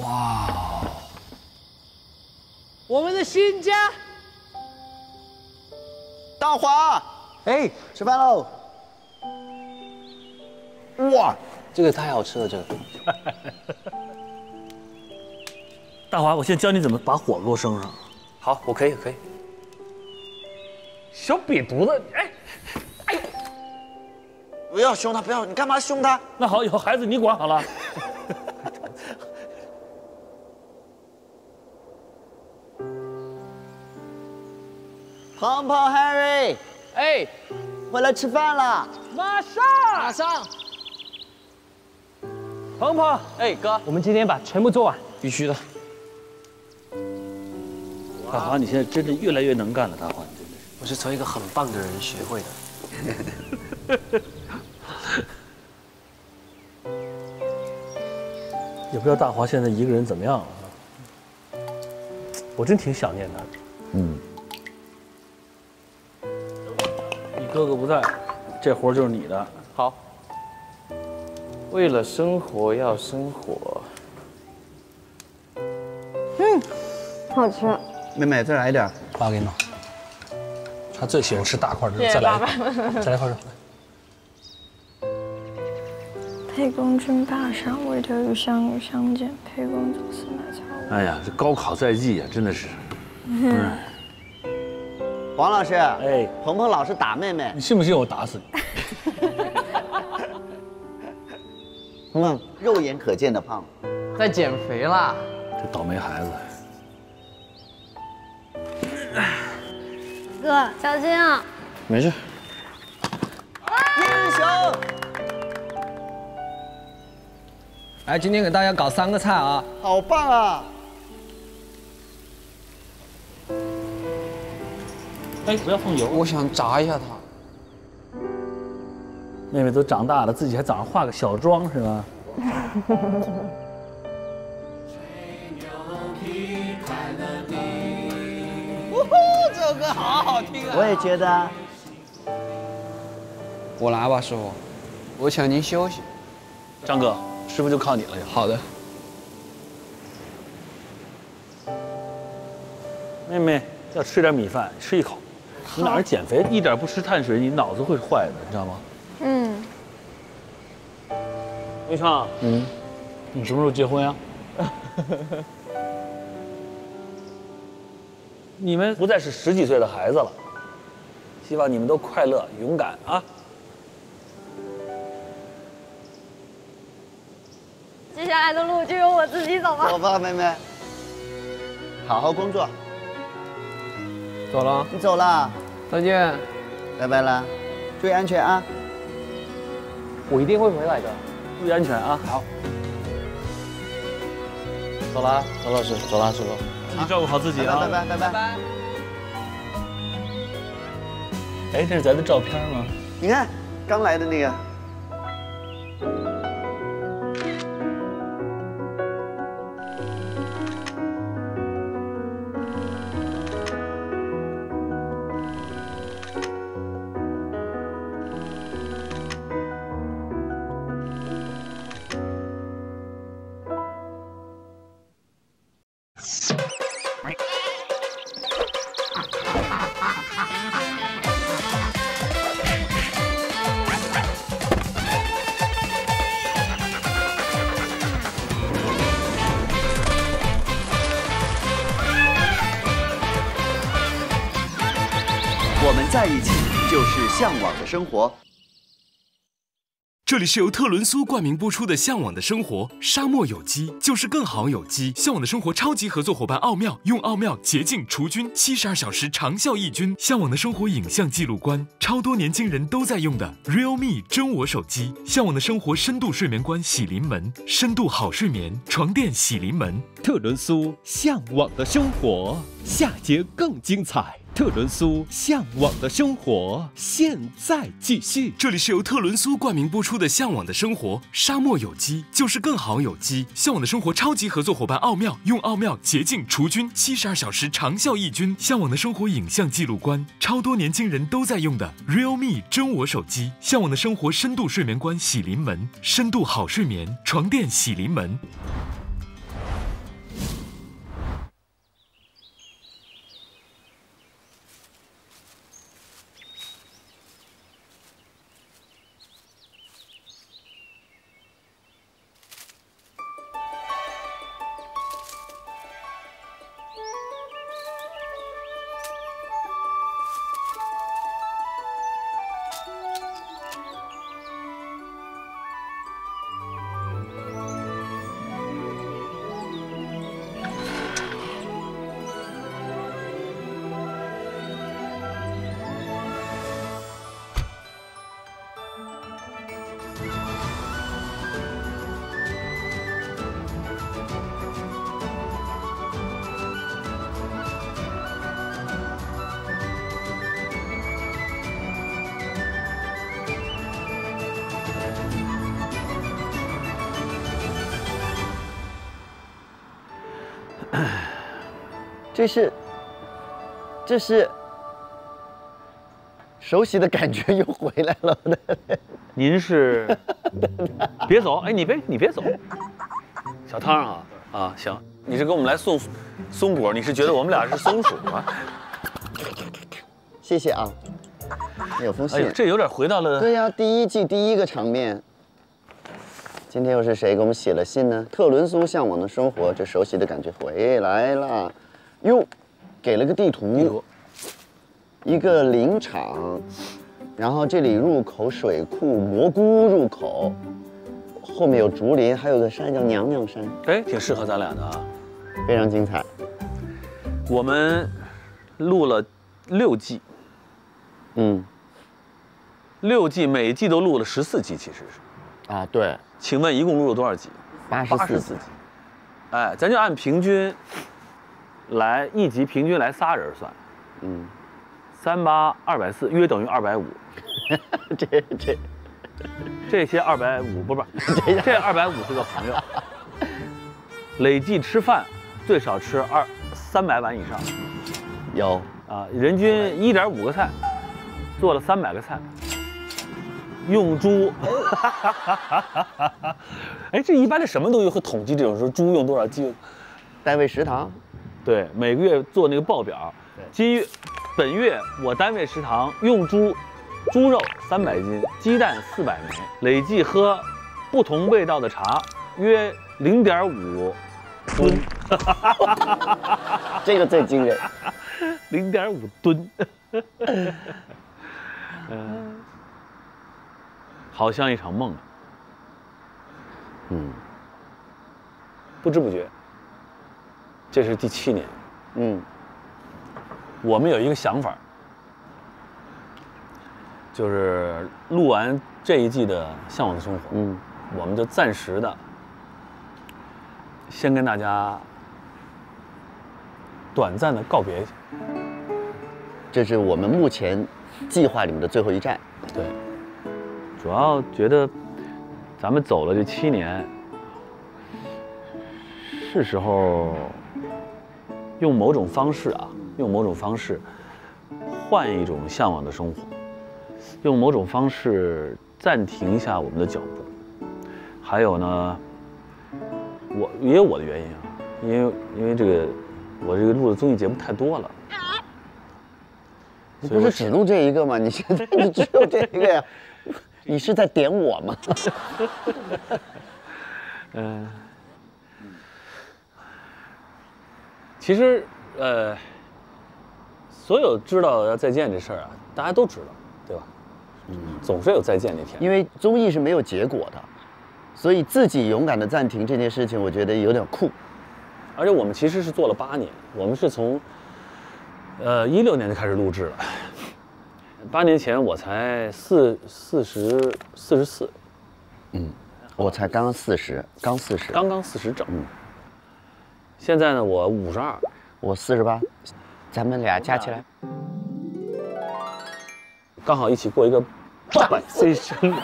哇！我们的新家，大华，哎，吃饭喽！哇，这个太好吃了，这个。大华，我现在教你怎么把火落升上。好，我可以，可以。小瘪犊子，哎，哎，不要凶他，不要，你干嘛凶他？那好，以后孩子你管好了。胖胖 Harry， 哎，我来吃饭了，马上，马上。胖胖，哎哥，我们今天把全部做完，必须的。大华，你现在真的越来越能干了，大华，你真的是。我是从一个很棒的人学会的。也不知道大华现在一个人怎么样了，我真挺想念他的。嗯。 哥哥不在，这活就是你的。好，为了生活要生活。嗯，好吃。妹妹，再来一点，爸给你弄。他最喜欢吃大块的，再来一块，再来一块。沛公郡灞上，惟德与项羽相见。沛公总司马曹。哎呀，这高考在即呀，真的是。嗯。 王老师，哎，鹏鹏老师打妹妹，你信不信我打死你？鹏鹏，肉眼可见的胖，在减肥啦。这倒霉孩子。哥，小心啊！没事。英雄。哎，今天给大家搞三个菜啊，好棒啊！ 哎，不要放油！我想炸一下它。妹妹都长大了，自己还早上化个小妆是吧？呜呼，这首歌好好听啊！我也觉得。我来吧，师傅，我请您休息。张哥，师傅就靠你了。好的。妹妹要吃点米饭，吃一口。 你哪儿减肥，一点不吃碳水，你脑子会坏的，你知道吗？嗯。昱畅，嗯，你什么时候结婚呀？你们不再是十几岁的孩子了，希望你们都快乐、勇敢啊！接下来的路就由我自己走吧。走吧，妹妹，好好工作。 走了，你走了，再见，拜拜啦，注意安全啊！我一定会回来的，注意安全啊！好，走了，曹老师，走了，师傅，你照顾好自己啊！拜拜拜拜拜拜。哎，这是咱的照片吗？你看，刚来的那个。 在一起就是向往的生活。这里是由特仑苏冠名播出的《向往的生活》，沙漠有机就是更好有机。向往的生活超级合作伙伴奥妙，用奥妙洁净除菌，72小时长效抑菌。向往的生活影像记录观，超多年轻人都在用的 Realme 真我手机。向往的生活深度睡眠观洗临门，深度好睡眠床垫洗临门。特仑苏向往的生活，下节更精彩。 特仑苏向往的生活，现在继续。这里是由特仑苏冠名播出的《向往的生活》，沙漠有机就是更好有机。向往的生活超级合作伙伴奥妙，用奥妙洁净除菌，72小时长效抑菌。向往的生活影像记录观，超多年轻人都在用的 Realme 真我手机。向往的生活深度睡眠观洗临门，深度好睡眠床垫洗临门。这是熟悉的感觉又回来了。您是？别走！哎，你别走，小汤啊啊行，你是给我们来送松果，你是觉得我们俩是松鼠吗？谢谢啊，有风险。哎，这有点回到了。对呀，第一季第一个场面。 今天又是谁给我们写了信呢？特伦苏向往的生活，这熟悉的感觉回来了。哟，给了个地图，一个林场，然后这里入口水库、蘑菇入口，后面有竹林，还有个山叫娘娘山。哎，挺适合咱俩的啊，非常精彩。我们录了6季，嗯，6季，每季都录了14集，其实是。啊，对。 请问一共录了多少集？84集。哎，咱就按平均来，一集平均来仨人算。嗯，38、240，约等于250。这些250不是，这250个朋友，累计吃饭最少吃300碗以上。有啊，人均1.5个菜，做了300个菜。 用猪，哎，这一般的什么东西会统计这种说猪用多少鸡？单位食堂，对，每个月做那个报表。今本月我单位食堂用猪肉300斤，鸡蛋400枚，累计喝不同味道的茶约0.5吨，这个最惊人，0.5吨。好像一场梦啊！嗯，不知不觉，这是第7年。嗯，我们有一个想法，就是录完这一季的《向往的生活》，嗯，我们就暂时的先跟大家短暂的告别一下。这是我们目前计划里面的最后一站。对。 主要觉得，咱们走了这7年，是时候用某种方式啊，用某种方式换一种向往的生活，用某种方式暂停一下我们的脚步。还有呢，我也有我的原因啊，因为这个我这个录的综艺节目太多了。 你不是只录这一个吗？你现在你只有这一个呀？你是在点我吗？嗯，其实所有知道要再见这事儿啊，大家都知道，对吧？嗯，总是有再见那天。因为综艺是没有结果的，所以自己勇敢的暂停这件事情，我觉得有点酷。而且我们其实是做了8年，我们是从。 16年就开始录制了，8年前我才44，嗯，我才刚40，刚40，刚40整，嗯。现在呢，我52，我48，咱们俩加起来，刚好一起过一个140生日，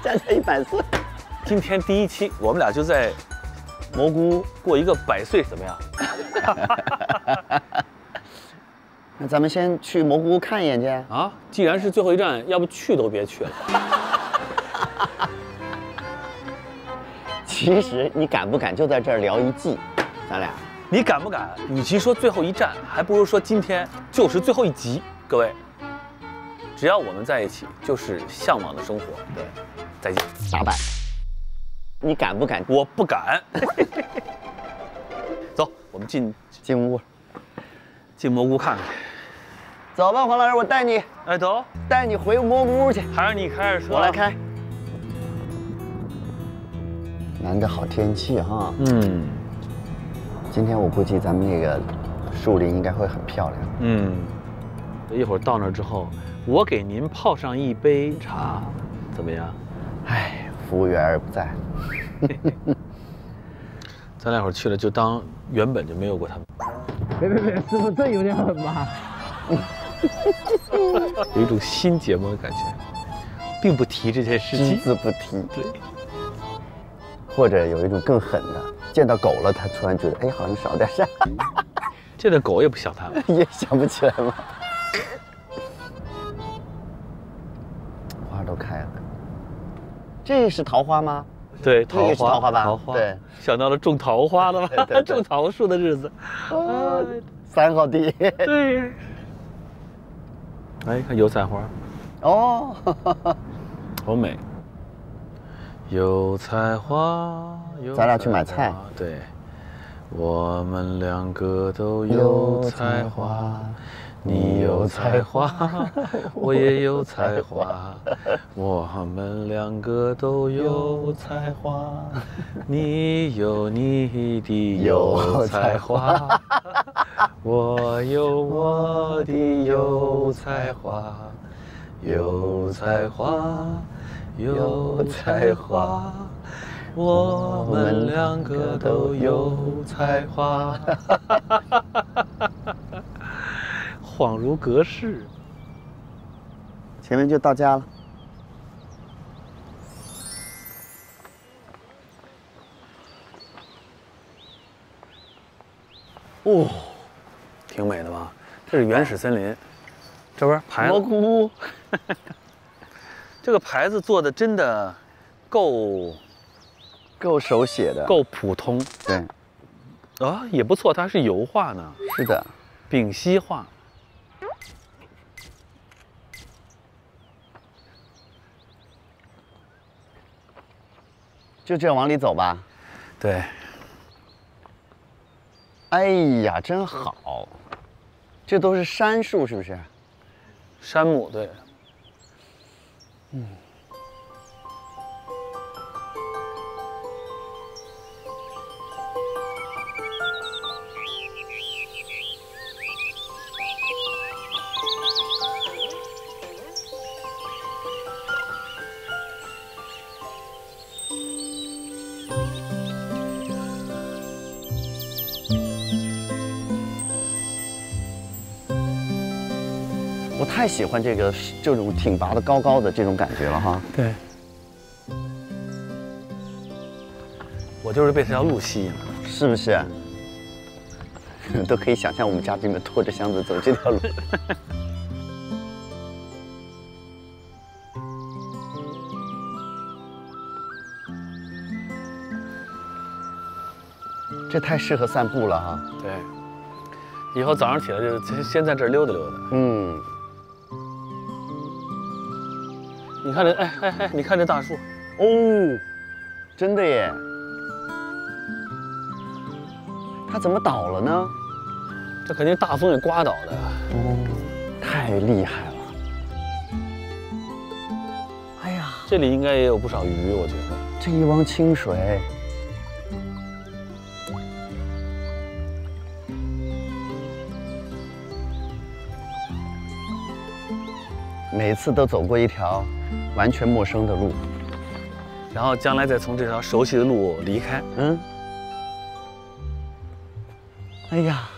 加起来140。今天第1期，我们俩就在。 蘑菇过一个100岁怎么样？那咱们先去蘑菇看一眼去啊！既然是最后一站，要不去都别去了。其实你敢不敢就在这儿聊1季？咱俩，你敢不敢？与其说最后一站，还不如说今天就是最后1集。各位，只要我们在一起，就是向往的生活。对，再见，打板。 你敢不敢？我不敢。走，我们进屋，进蘑菇看看。走吧，黄老师，我带你。哎，走，带你回蘑菇屋去。还是你开着车？我来开。难得好天气哈。嗯。今天我估计咱们那个树林应该会很漂亮。嗯。一会儿到那儿之后，我给您泡上一杯茶，怎么样？哎。 服务员不在，咱俩一会儿去了就当原本就没有过他们。别，师傅这有点狠吧？有一种新节目的感觉，并不提这件事情，只字不提。对，或者有一种更狠的，见到狗了，他突然觉得哎，好像少点啥。见到狗也不想它了，也想不起来吗？花都开了，这是桃花吗？对，桃花，桃花吧，桃花。对，想到了种桃花了吗？种桃树的日子，啊，3号地。对。哎，看油菜花。哦，好美。 油菜花，咱俩去买菜。对，我们两个都有才华，你有才华，我也有才华，我们两个都有才华，你有你的有才华，我有我的有才华，有才华。 有才华，我们两个都有才华，恍如隔世。前面就到家了。哦，挺美的吧？这是原始森林，这不是牌蘑菇屋。这个牌子做的真的够手写的，够普通。对，啊也不错，它是油画呢。是的，丙烯画。就这样往里走吧。对。哎呀，真好！这都是杉树，是不是？杉木，对。 嗯，我太喜欢这个这种挺拔的、高高的这种感觉了哈。对，我就是被这条路吸引了，是不是？都可以想象我们家这边拖着箱子走这条路。这太适合散步了哈。对，以后早上起来就先在这儿溜达溜达。嗯。 你看这，哎，你看这大树，哦，真的耶！它怎么倒了呢？这肯定大风给刮倒的。哦，太厉害了！哎呀，这里应该也有不少鱼，我觉得。这一汪清水，每次都走过一条。 完全陌生的路，然后将来再从这条熟悉的路离开。嗯。哎呀，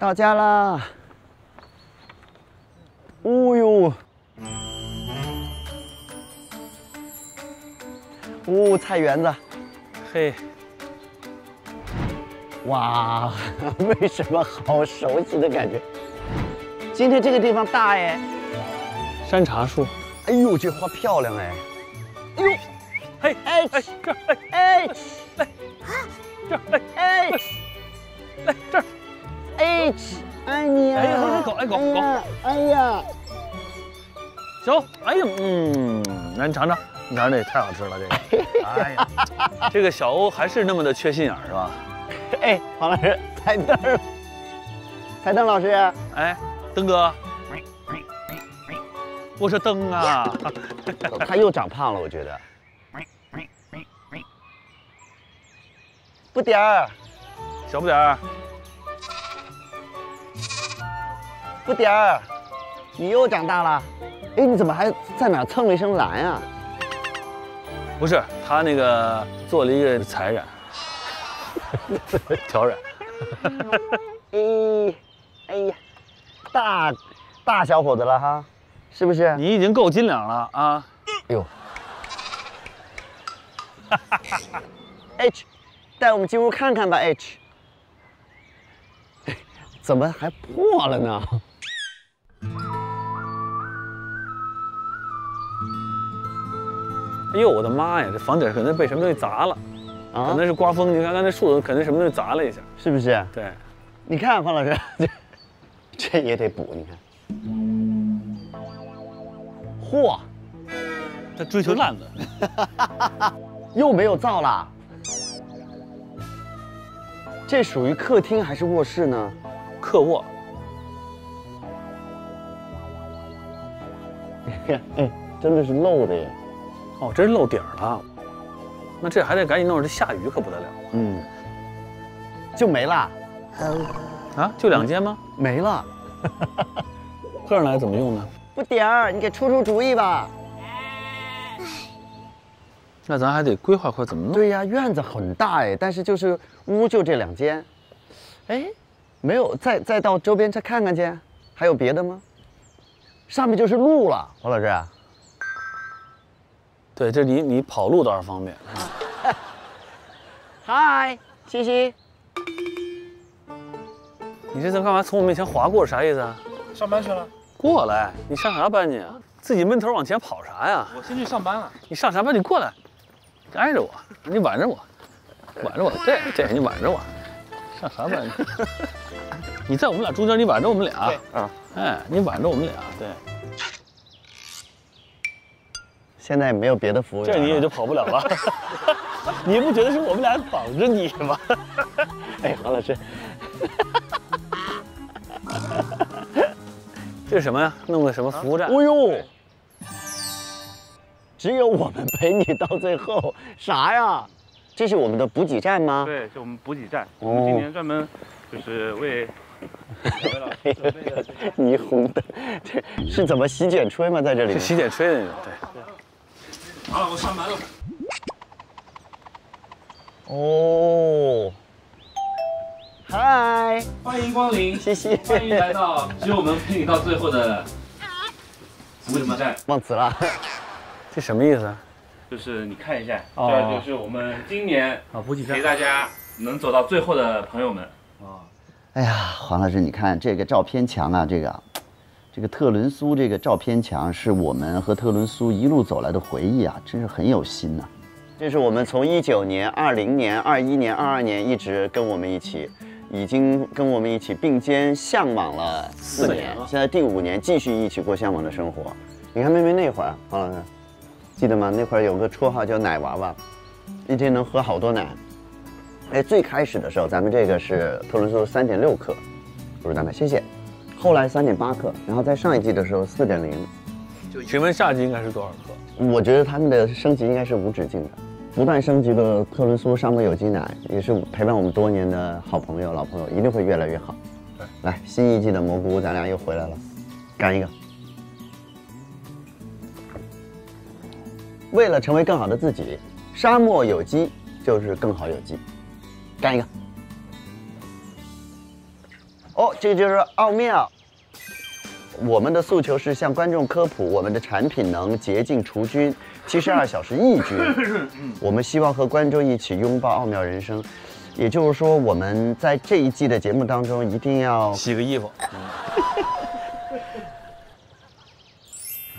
到家啦！哦呦，哦，菜园子，嘿。 哇，为什么好熟悉的感觉？今天这个地方大哎，山茶树，哎呦，这花漂亮哎，哎呦，嘿，哎哎哎，来，这儿，哎，来这儿，哎，哎呀，哎呀，狗，哎狗狗，哎呀，行，哎呀，嗯，来你尝尝，你尝尝这也太好吃了这个，哎呀，这个小欧还是那么的缺心眼是吧？ 哎，黄老师，彩灯了，彩灯老师，哎，灯哥，我说灯啊，他又长胖了，我觉得，不点儿，小不点儿，不点儿，你又长大了，哎，你怎么还在哪蹭了一身蓝啊？不是，他那个做了一个彩染。 挑染，哎，哎呀，大大小伙子了哈，是不是？你已经够斤两了啊！哎呦，哈哈哈哈 ！H， 带我们进屋看看吧 ，H。怎么还破了呢？ 哎呦，我的妈呀！这房顶肯定被什么东西砸了，啊，可能是刮风。你看刚才树肯定什么东西砸了一下，是不是？对，你看方老师，这也得补。你看，嚯，他追求烂的，又没有造了。这属于客厅还是卧室呢？客卧。哎，真的是漏的耶。 哦，真是漏底儿了，那这还得赶紧弄，这下雨可不得了。嗯，就没了，啊，就两间吗？没了，客人来怎么用呢？不点儿，你给出主意吧。那咱还得规划规划怎么弄。对呀，院子很大哎，但是就是屋就这两间。哎，没有，再到周边再看看去，还有别的吗？上面就是路了，黄老师。 对，这你跑路倒是方便。嗨，西西，你这次干嘛从我面前划过？啥意思啊？上班去了。过来，你上啥班去啊？自己闷头往前跑啥呀？我先去上班了。你上啥班？你过来，挨着我，你挽着我，挽着我，对，你挽着我，上啥班去？你在我们俩中间，你挽着我们俩。啊，哎，你挽着我们俩，对。 现在也没有别的服务员，这你也就跑不了了。你不觉得是我们俩绑着你吗？哎，黄老师，这是什么呀？弄的什么服务站？哦呦，只有我们陪你到最后，啥呀？这是我们的补给站吗？对，是我们补给站。我们今年专门就是为。 霓虹灯，这是怎么洗剪吹吗？在这里洗剪吹的那种，对。好了，我上班了。哦，嗨，欢迎光临，谢谢，欢迎来到只有我们陪你到最后的服务站。忘词了，这什么意思啊？就是你看一下，这就是我们今年陪大家能走到最后的朋友们啊。 哎呀，黄老师，你看这个照片墙啊，这个特伦苏这个照片墙是我们和特伦苏一路走来的回忆啊，真是很有心呐、啊。这是我们从19年、20年、21年、22年一直跟我们一起，已经跟我们一起并肩向往了4年，现在第5年继续一起过向往的生活。你看妹妹那会儿，黄老师记得吗？那会儿有个绰号叫奶娃娃，一天能喝好多奶。 哎，最开始的时候，咱们这个是特仑苏3.6克，乳蛋白，谢谢。后来3.8克，然后在上一季的时候4.0。请问下季应该是多少克？我觉得他们的升级应该是无止境的，不断升级的特仑苏上果有机奶也是陪伴我们多年的好朋友、老朋友，一定会越来越好。来，新一季的蘑菇，咱俩又回来了，干一个。为了成为更好的自己，沙漠有机就是更好有机。 干一个！哦，这就是奥妙。我们的诉求是向观众科普，我们的产品能洁净除菌，72小时抑菌。我们希望和观众一起拥抱奥妙人生。也就是说，我们在这一季的节目当中，一定要洗个衣服。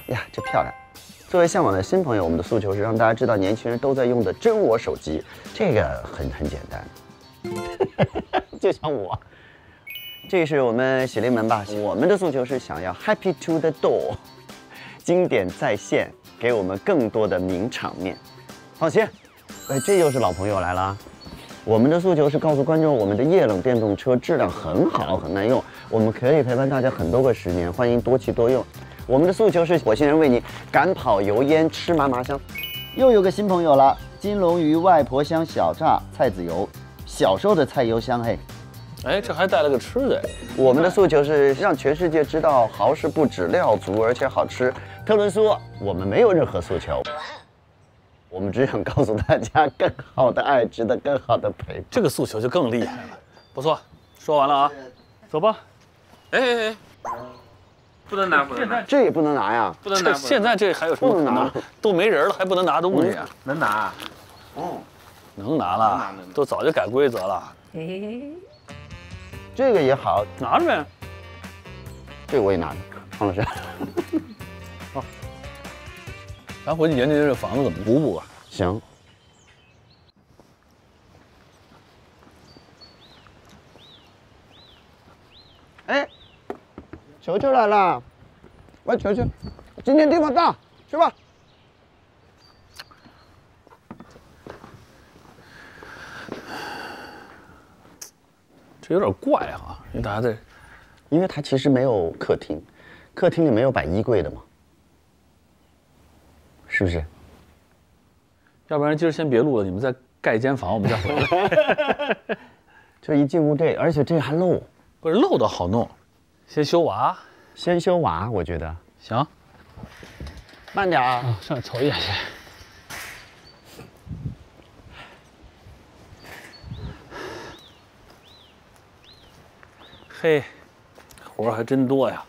呀，这漂亮！ 作为向往的新朋友，我们的诉求是让大家知道年轻人都在用的真我手机，这个很简单，就像我。这是我们喜临门吧，我们的诉求是想要 Happy to the door， 经典再现，给我们更多的名场面。放心，哎，这又是老朋友来了啊。我们的诉求是告诉观众，我们的液冷电动车质量很好，很耐用，我们可以陪伴大家很多个10年，欢迎多骑多用。 我们的诉求是火星人为你赶跑油烟，吃嘛嘛香。又有个新朋友了，金龙鱼外婆香小榨菜籽油，小时候的菜油香嘿。哎，这还带了个吃的。我们的诉求是让全世界知道蚝是不止料足，而且好吃。特伦苏，我们没有任何诉求，我们只想告诉大家，更好的爱值得更好的陪伴。这个诉求就更厉害了，不错。说完了啊，走吧。哎哎哎。不能拿，不能拿，这也不能拿呀，不能拿。现在这还有什么可能？都没人了，还不能拿东西啊？能拿，哦，能拿了，都早就改规则了。这个也好，拿着呗。这个我也拿着，黄老师。好，咱回去研究这房子怎么补补吧。行。 哎，球球来了，喂，球球，今天地方大，去吧。这有点怪哈，因为大家在，因为它其实没有客厅，客厅里没有摆衣柜的嘛，是不是？要不然今儿先别录了，你们再盖一间房，我们再回来。就一进屋这，而且这还漏。 不是漏倒好弄，先修瓦，先修瓦，我觉得行。慢点啊，上来瞅一眼去。嘿，活儿还真多呀。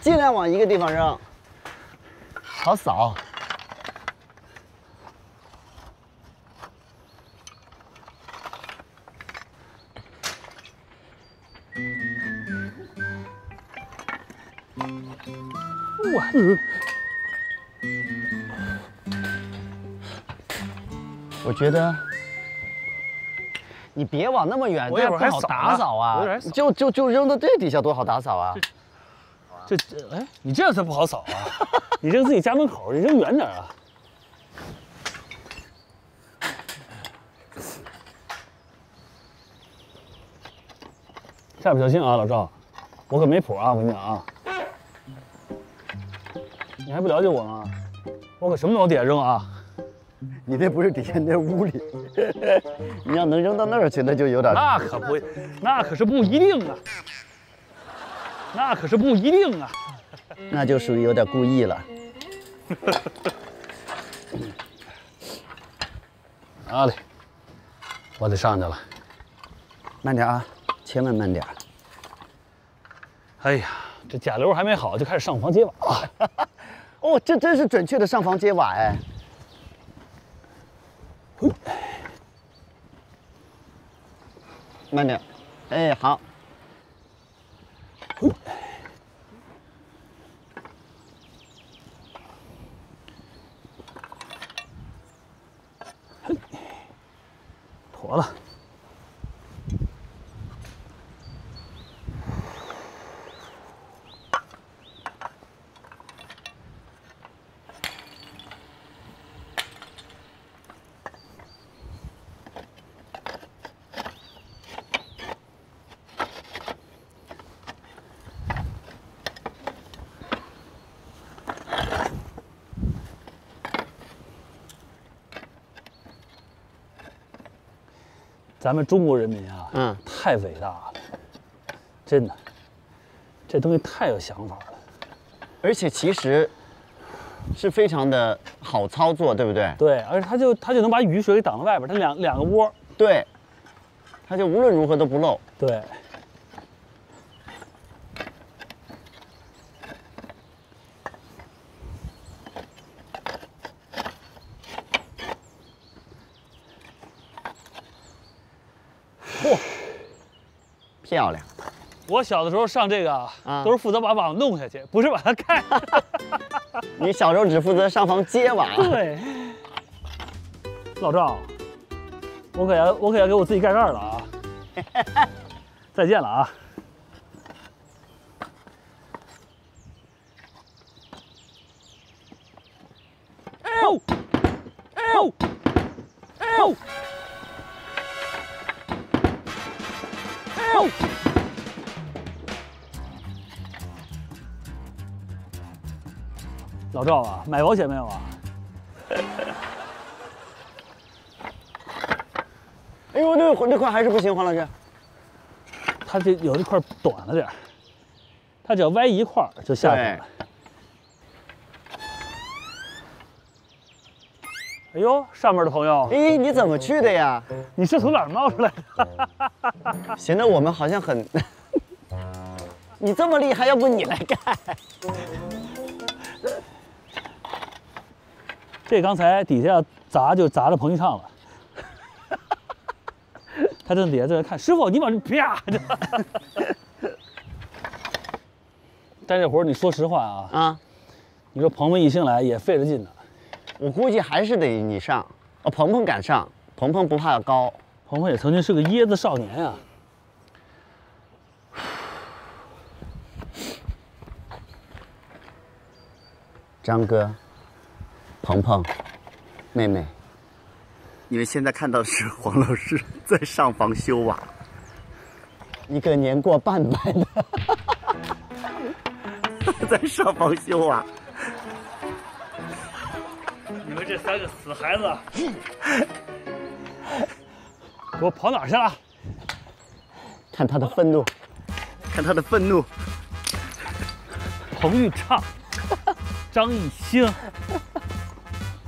尽量往一个地方扔，好扫。哇！我觉得你别往那么远，这样不好打扫啊。就扔到这底下多好打扫啊！ 这哎，你这样才不好扫啊！你扔自己家门口，你扔远点啊！下不小心啊，老赵，我可没谱啊！我跟你讲啊，你还不了解我吗？我可什么都往底下扔啊！你那不是底下，那屋里。你要能扔到那儿去，那就有点……那可不，那可是不一定啊。 那可是不一定啊，那就属于有点故意了。啊嘞，我得上去了，慢点啊，千万慢点。哎呀，这甲流还没好，就开始上房揭瓦了。哦，这真是准确的上房揭瓦哎。慢点，哎，好。 妥了，咱们中国人民啊，嗯，太伟大了，真的，这东西太有想法了，而且其实是非常的好操作，对不对？对，而且它就能把雨水给挡在外边，它两个窝，对，它就无论如何都不漏，对。 漂亮！我小的时候上这个啊，都是负责把网弄下去，不是把它盖。你小时候只负责上房揭瓦。对。老赵，我可要给我自己盖盖了啊！再见了啊！哦哦哦！ 老赵啊，买保险没有啊？哎呦，那块还是不行，黄老师。他这有一块短了点儿，他只要歪一块就下去了。哎呦，上面的朋友，哎，你怎么去的呀？你是从哪儿冒出来的？显得我们好像很……你这么厉害，要不你来干？这刚才底下就砸着彭昱畅了，他正底下在那看，师傅，你往这啪！但这活儿你说实话啊，你说鹏鹏一兴来也费着劲呢。 我估计还是得你上，哦，鹏鹏敢上，鹏鹏不怕高，鹏鹏也曾经是个椰子少年呀。张哥，鹏鹏，妹妹，你们现在看到的是黄老师在上房修瓦，一个年过半百的在上房修瓦。 你们这三个死孩子，给我跑哪儿去了？看他的愤怒，看他的愤怒。彭昱畅，张艺兴，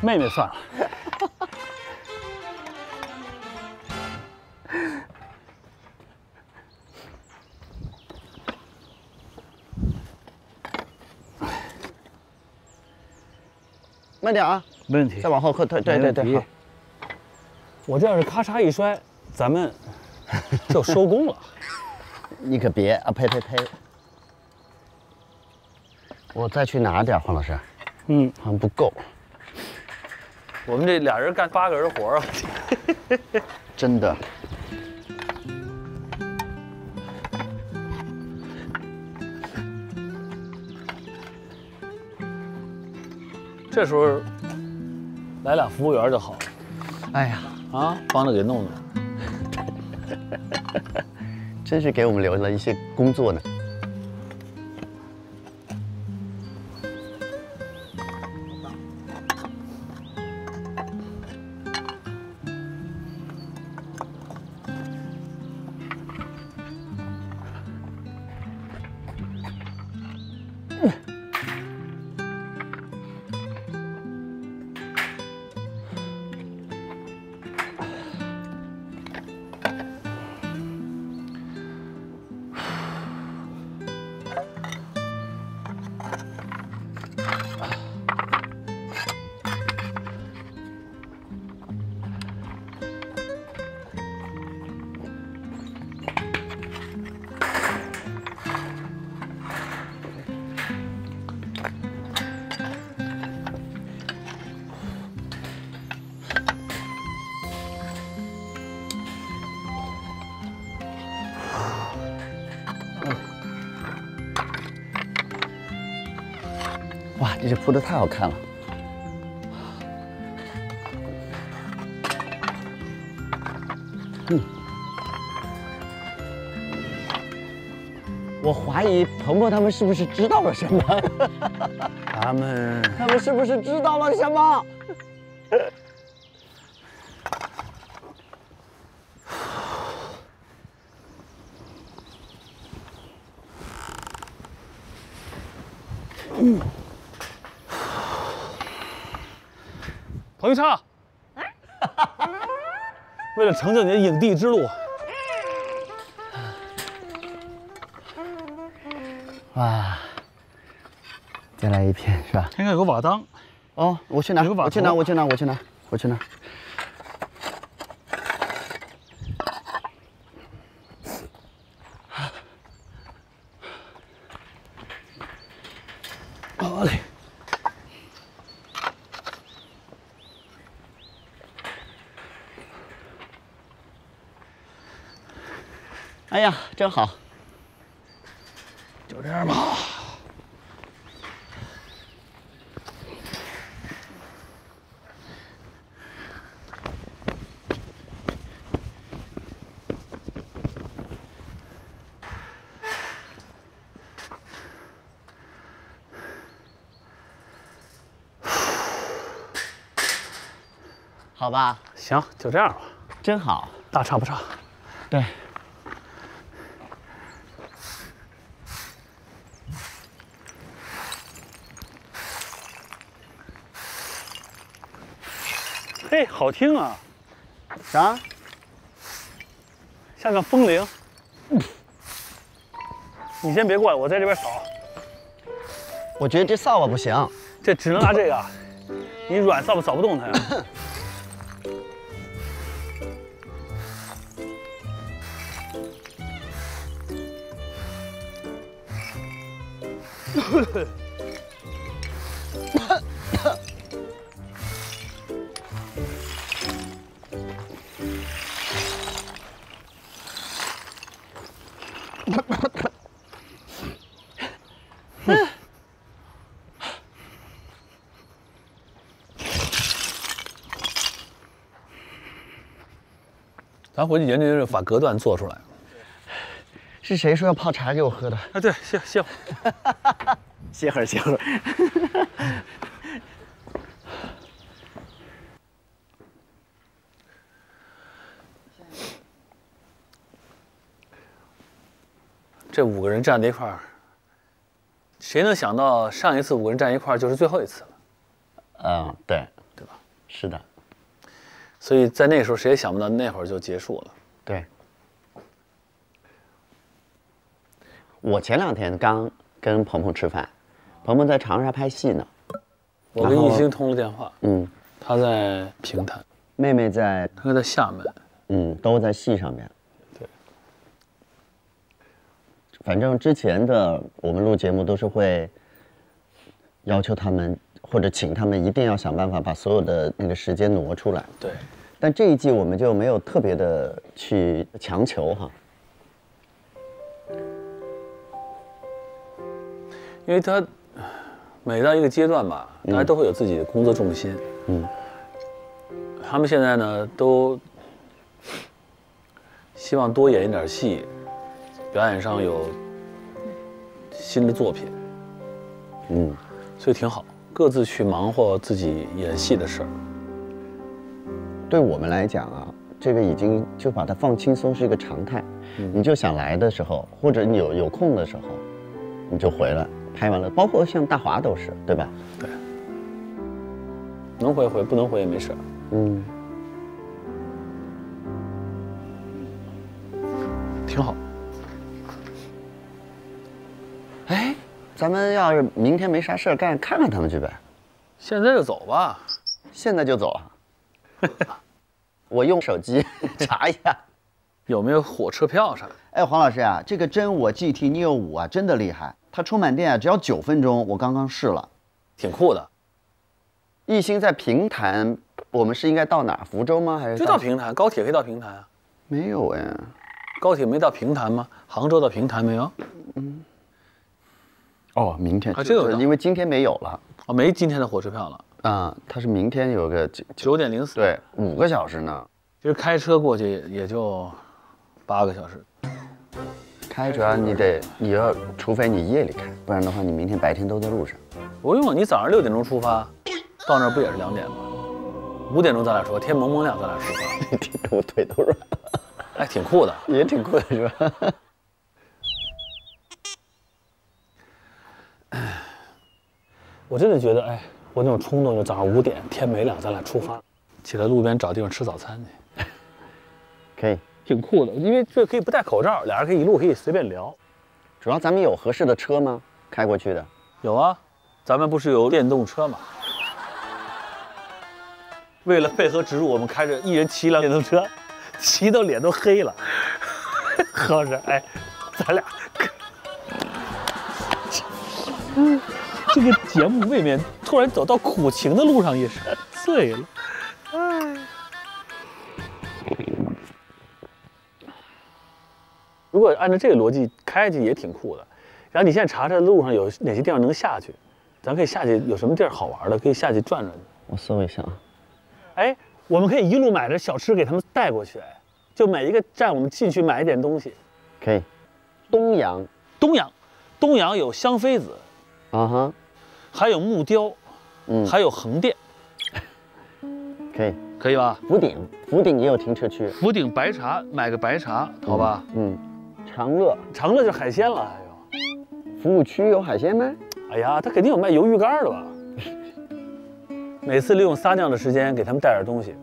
妹妹算了。慢点啊！ 没问题，再往后退，对，好。我这要是咔嚓一摔，咱们就收工了。你可别啊！呸！我再去拿点，黄老师。嗯，好像不够。我们这俩人干八个人活啊！真的。这时候。 来俩服务员就好了。哎呀，啊，帮着给弄弄，真是给我们留了一些工作呢。这铺的太好看了，我怀疑鹏鹏他们是不是知道了什么？他们是不是知道了什么？彭昱畅，为了成就你的影帝之路，哇，再来一片是吧？应该有个瓦当，哦，我去拿，我去拿。好嘞。 哎呀，真好，就这样吧。好吧，行，就这样吧。真好，大差不差。对。嘿，好听啊！啥？像个风铃。你先别过来，我在这边扫。我觉得这扫把不行，这只能拿这个。你软扫把扫不动它呀。咱回去研究研究法隔断做出来。是谁说要泡茶给我喝的？啊，对，歇会。歇会儿。这五个人站在一块儿，谁能想到上一次五个人站一块儿就是最后一次了？嗯，对吧？是的。所以在那时候谁也想不到那会儿就结束了。对。我前两天刚跟鹏鹏吃饭，鹏鹏在长沙拍戏呢。我跟艺兴通了电话，他在平潭，妹妹他在厦门，都在戏上面。对，反正之前的我们录节目都是会要求他们或者请他们一定要想办法把所有的那个时间挪出来。对，但这一季我们就没有特别的去强求哈。 因为他每到一个阶段吧，大家都会有自己的工作重心。他们现在呢都希望多演一点戏，表演上有新的作品。所以挺好，各自去忙活自己演戏的事儿。对我们来讲啊，这个已经就把它放轻松是一个常态。你就想来的时候，或者你有空的时候，你就回来。 拍完了，包括像大华都是，对吧？对，能回，不能回也没事。挺好。哎，咱们要是明天没啥事儿干，看看他们去呗。现在就走吧。现在就走啊？我用手机查一下有没有火车票啥的。哎，黄老师啊，这个真我 GT Neo 5啊，真的厉害。 它充满电啊，只要9分钟，我刚刚试了，挺酷的。艺兴在平潭，我们是应该到哪？福州吗？还是就到平潭？高铁可以到平潭啊？没有哎，高铁没到平潭吗？杭州到平潭没有？哦，明天啊，这个因为今天没有了啊，没今天的火车票了啊，它是明天有个9:04，对，5个小时呢。其实开车过去也就8个小时。 开主要你要，除非你夜里开，不然的话你明天白天都在路上。不用，你早上6点钟出发，到那儿不也是2点吗？5点钟咱俩出发，天蒙蒙亮咱俩出发。你听着我腿都软了。哎，挺酷的，也挺酷的是吧？我真的觉得，哎，我那种冲动就早上5点天没亮咱俩出发，起来路边找地方吃早餐去。可以。 挺酷的，因为这可以不戴口罩，俩人可以一路可以随便聊。主要咱们有合适的车吗？开过去的有啊，咱们不是有电动车吗？为了配合植入，我们开着一人骑一辆电动车，骑到脸都黑了。何老师，哎，咱俩这个节目未免突然走到苦情的路上也是醉了。 如果按照这个逻辑开去也挺酷的，然后你现在查查路上有哪些地方能下去，咱可以下去有什么地儿好玩的，可以下去转转。我搜一下啊。哎，我们可以一路买着小吃给他们带过去，就每一个站我们进去买一点东西。可以。东阳有香妃子，还有木雕，还有横店。可以吧？福鼎也有停车区。福鼎白茶，买个白茶，好吧？长乐就是海鲜了，还有服务区有海鲜卖。哎呀，他肯定有卖鱿鱼干的吧？每次利用撒尿的时间给他们带点东西，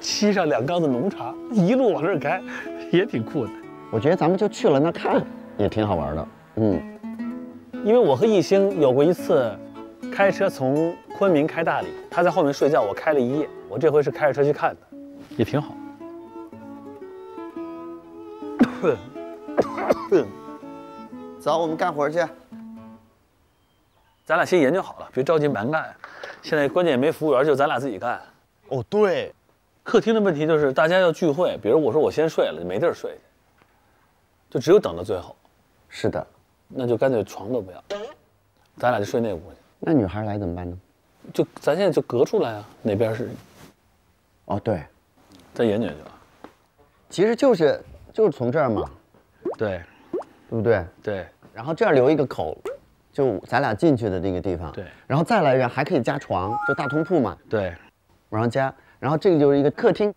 沏上2缸子浓茶，一路往这儿开，也挺酷的。我觉得咱们就去了那看，也挺好玩的。嗯，因为我和艺兴有过一次，开车从昆明开大理，他在后面睡觉，我开了一夜。我这回是开着车去看的，也挺好。 走，我们干活去。咱俩先研究好了，别着急蛮干。现在关键也没服务员，就咱俩自己干。哦，对。客厅的问题就是大家要聚会，比如我说我先睡了，没地儿睡去，就只有等到最后。是的。那就干脆床都不要，咱俩就睡那屋去。那女孩来怎么办呢？就咱现在就隔出来啊，哪边是？哦，对。再研究研究。其实就是从这儿嘛，对，对不对？对。然后这儿留一个口，就咱俩进去的这个地方。对。然后再来人还可以加床，就大通铺嘛。对。往上加，然后这个就是一个客厅，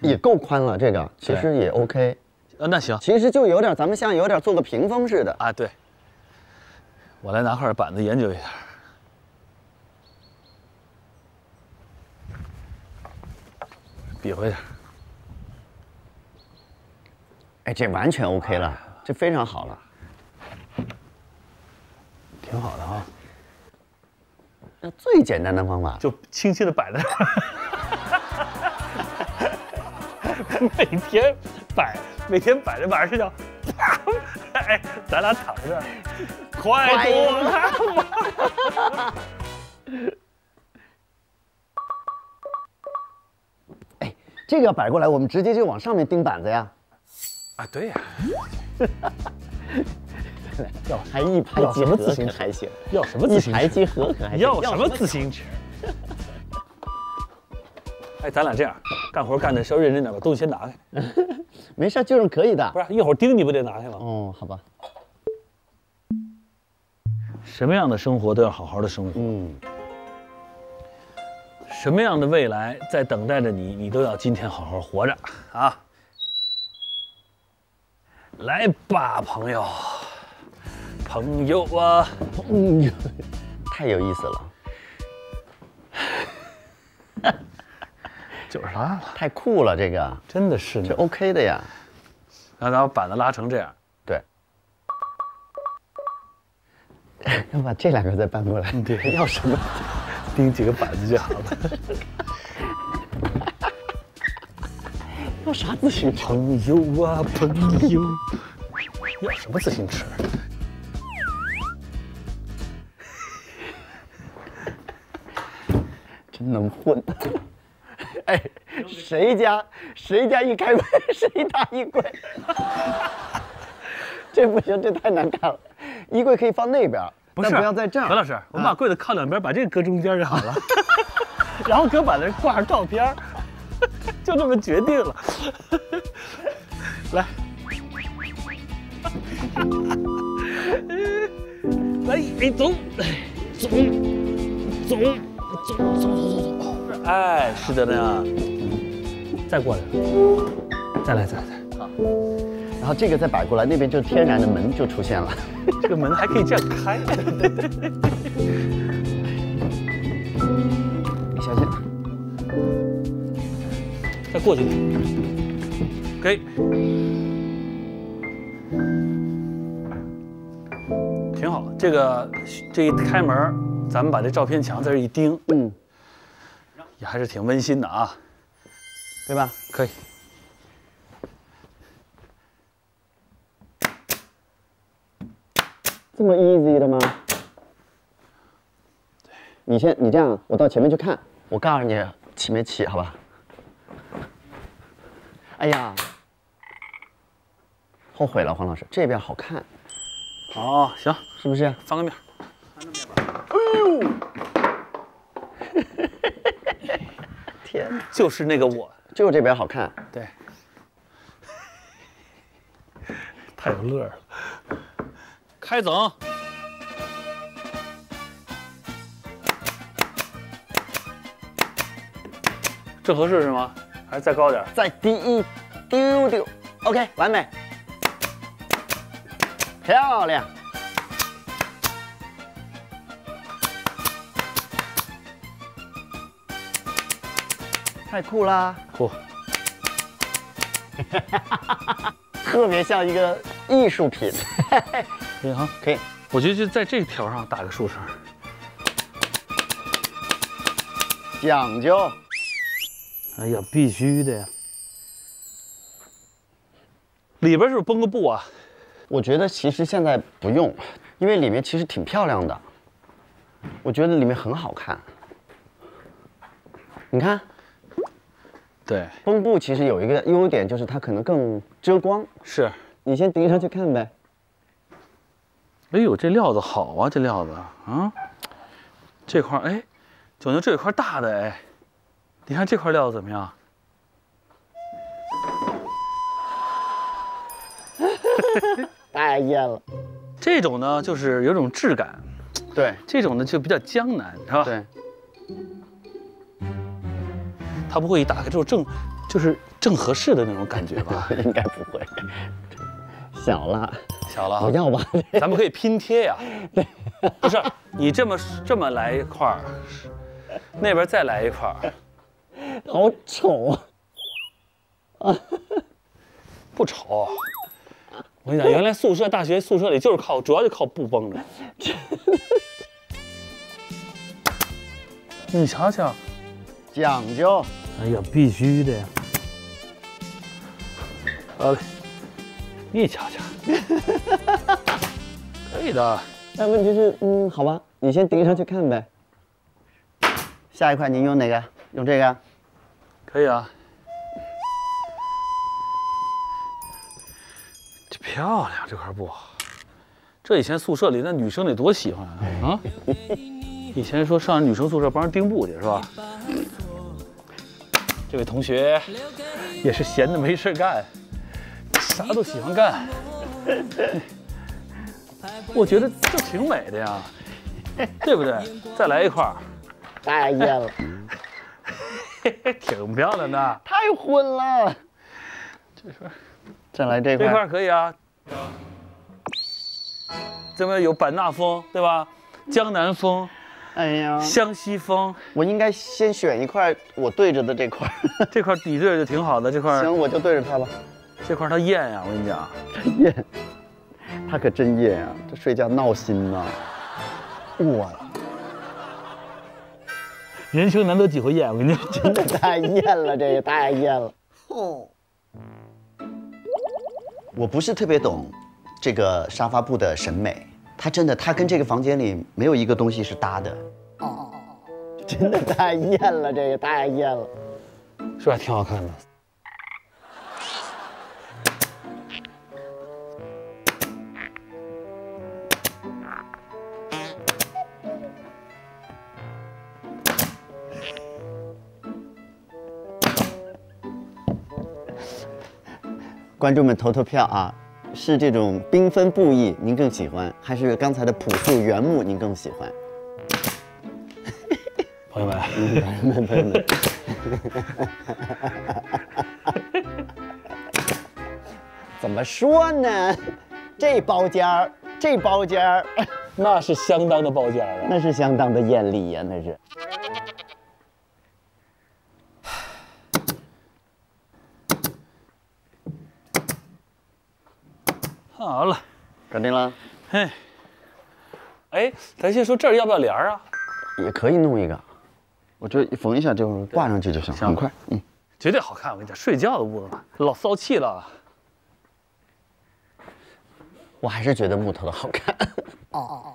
也够宽了。这个其实也 OK。那行。其实就有点，咱们像有点做个屏风似的啊。对。我来拿块板子研究一下。比划一下。 哎，这完全 OK 了，这非常好了，挺好的啊。那最简单的方法就清晰的摆在那儿，每天摆着，晚上睡觉，哎，咱俩躺着，快活吧。哎，这个摆过来，我们直接就往上面钉板子呀。 啊，对呀，要还一拍即合可还行，要什么自行车？一拍即合可还行，要什么自行车？哎，咱俩这样，干活干的稍微认真点，把东西先拿开。没事，就是可以的。不是，一会儿钉你不得拿开吗？哦，好吧。什么样的生活都要好好的生活。嗯。什么样的未来在等待着你，你都要今天好好活着啊！ 来吧，朋友，朋友啊，朋友，太有意思了，98了，太酷了，这个真的是这 OK 的呀。然后咱把板子拉成这样，对，要把这2个再搬过来，对，要什么钉几个板子就好了。要啥自行车？朋友啊，朋友，要什么自行车？真能混！哎，谁家一开门是一大衣柜，这不行，这太难看了。衣柜可以放那边，不是，但不要在这儿。何老师，我们把柜子靠2边，把这个搁中间就好了，然后搁板子挂上照片。 就这么决定了，来，来，哎，走，哎，是的呢，再过来，再来，好，然后这个再摆过来，那边就天然的门就出现了，这个门还可以这样开，你小心。 再过去点，可以，挺好。这一开门，咱们把这照片墙在这一钉，嗯，也还是挺温馨的啊，对吧？可以。这么 easy 的吗？对，你这样，我到前面去看，我告诉你齐没齐，好吧？ 哎呀，后悔了，黄老师，这边好看。哦，行，是不是？翻个面，哎呦，天，就是那个我，就是这边好看。对，太有乐了。开整。这合适是吗？ 还是再高点，再低一丢丢 ，OK， 完美，漂亮。太酷啦！酷，特别像一个艺术品。可以哈，可以。我觉得就在这条上打个竖绳，讲究。哎呀，必须的呀。里边是不是绷个布啊？我觉得其实现在不用，因为里面其实挺漂亮的。我觉得里面很好看。 你看，对，绷布其实有一个优点，就是它可能更遮光。是，你先盯上去看呗。哎呦，这料子好啊，这料子啊，这块哎，讲究这块大的哎，你看这块料子怎么样？太艳了。这种呢，就是有种质感。对，这种呢就比较江南，是吧？对。 它不会一打开之后就是正合适的那种感觉吧？应该不会，小了，小了，不要吧？咱们可以拼贴呀。不是，你这么来一块儿，那边再来一块儿，好丑啊！不丑，我跟你讲，原来宿舍大学宿舍里就是靠，主要就靠布绷着。你瞧瞧。 讲究，哎呀，必须的呀！好嘞，你瞧瞧，可以的。但问题是，好吧，你先盯上去看呗。下一块您用哪个？用这个？可以啊。这漂亮，这块布，这以前宿舍里那女生得多喜欢啊！啊，以前说上女生宿舍帮人钉布去是吧？ 这位同学也是闲的没事干，啥都喜欢干。我觉得这挺美的呀，对不对？再来一块儿，太艳了，挺漂亮的，太混了。这块，再来这块，这块可以啊。这边有版纳风，对吧？江南风。 哎呀，湘西风，我应该先选一块我对着的这块，这块底对着挺好的。这块行，我就对着它了。这块它艳呀，我跟你讲，它艳，它可真艳呀！这睡觉闹心呐、啊，哇，人生难得几回艳，我跟你讲，真的太艳了，这也太艳了。哦，我不是特别懂这个沙发布的审美。 它真的，它跟这个房间里没有一个东西是搭的。哦，真的太艳了，这个太艳了，是不是挺好看的？观众们投投票啊！ 是这种缤纷布艺您更喜欢，还是刚才的朴素原木您更喜欢？朋友们，朋友们，怎么说呢？这包间儿，这包间儿，那是相当的包间儿啊，那是相当的艳丽呀、啊，那是。 好了，搞定了。嘿，哎，咱先说这儿要不要帘儿啊？也可以弄一个，我觉得缝一下就挂上去就行，很快。嗯，绝对好看。我跟你讲，睡觉的屋子嘛，老骚气了。我还是觉得木头的好看。哦。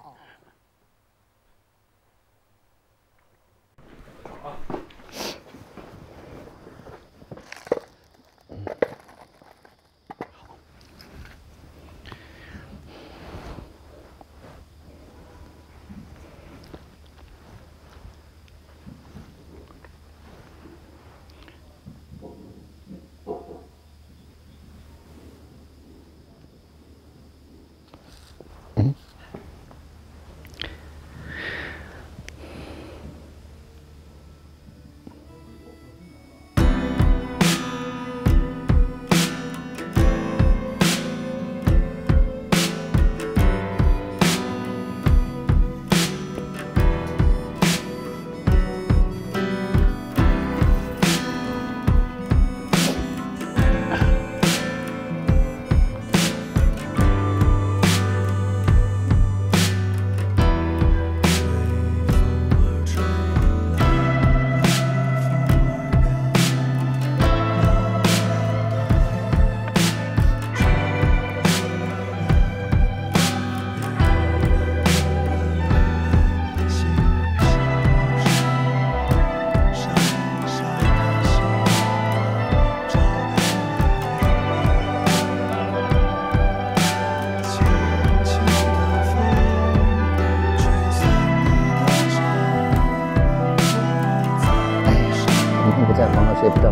也比较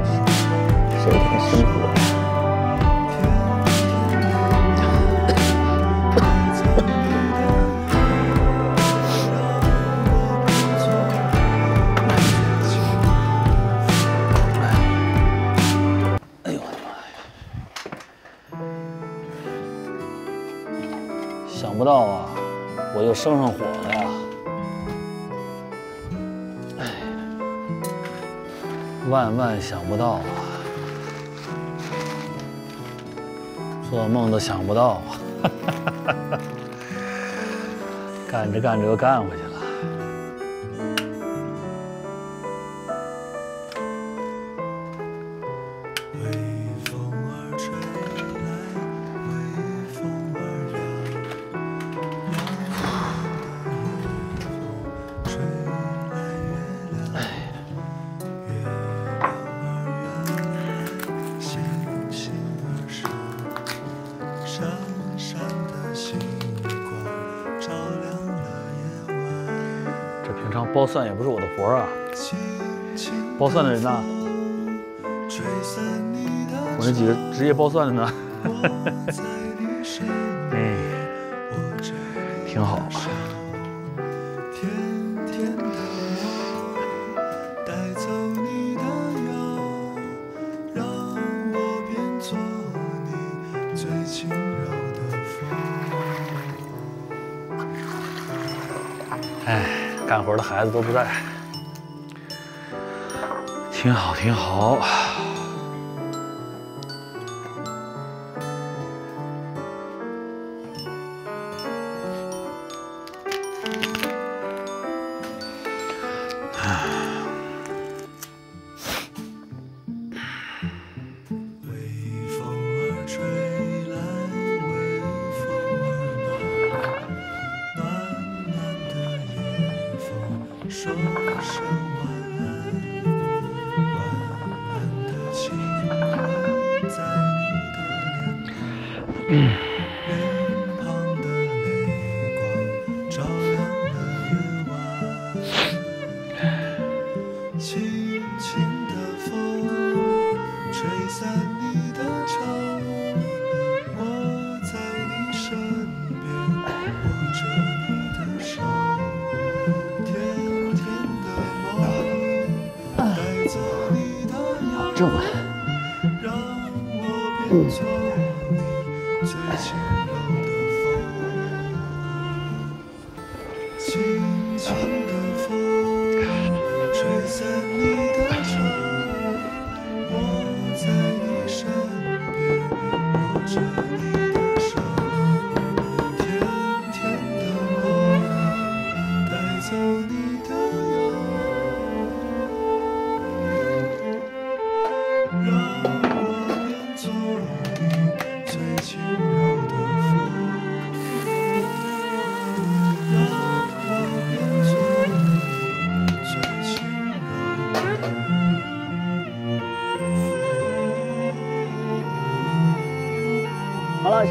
谁更辛苦。哎呦我的妈呀！想不到啊，我又生上火了呀！ 万万想不到啊！做梦都想不到啊！干着干着又干回去了。包蒜也不是我的活儿啊！包蒜的人呢？我那几个职业包蒜的呢？哎，挺好。哎。 干活的孩子都不在，挺好，挺好。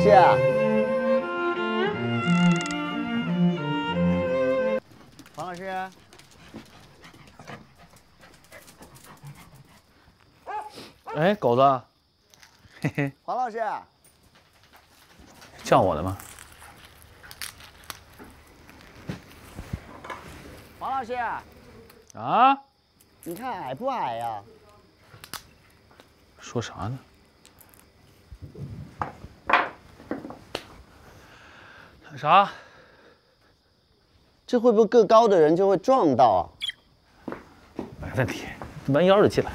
是啊，黄老师，哎，狗子，嘿嘿，黄老师，叫我的吗？黄老师，啊，你看矮不矮呀？说啥呢？ 啥？这会不会个高的人就会撞到啊？没问题，弯腰就进来，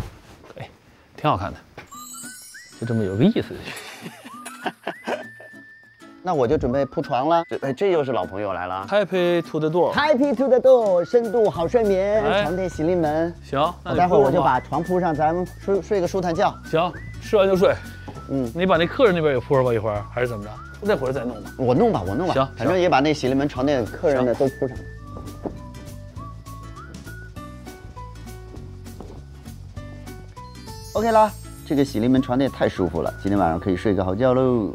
哎，挺好看的，就这么有个意思。那我就准备铺床了。哎，这又是老朋友来了。Happy to the door。Happy to the door。深度好睡眠，床垫洗临门。行，我待会儿我就把床铺上，咱们睡个舒坦觉。行，吃完就睡。嗯，你把那客人那边也铺上吧，一会儿还是怎么着？ 那会儿再弄吧，我弄吧，我弄吧。行，反正也把那洗临门床垫客人的都铺上。OK 啦，这个洗临门床垫太舒服了，今天晚上可以睡个好觉喽。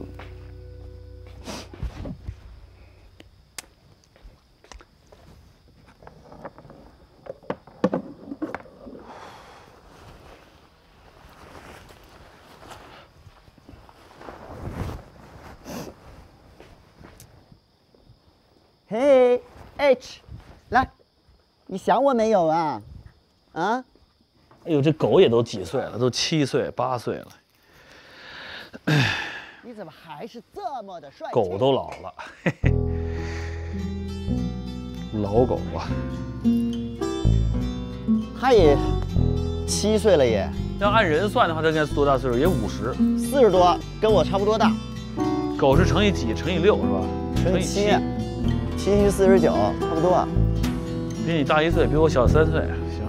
嘿 ，H， 来，你想我没有啊？啊？哎呦，这狗也都几岁了，都7岁8岁了。哎，你怎么还是这么的帅气？狗都老了，嘿嘿，老狗啊。它也7岁了也。要按人算的话，它应该多大岁数？也50，40多，跟我差不多大。狗是乘以几？乘以6是吧？乘以7。 7×49，差不多。比你大1岁，比我小3岁，行。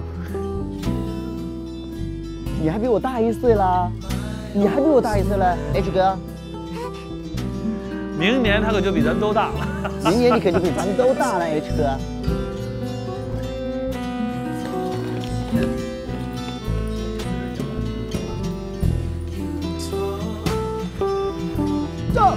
你还比我大1岁啦？你还比我大1岁嘞 ，H 哥。明年他可就比咱们都大了。明年你可就比咱们都大了 ，H 哥。走。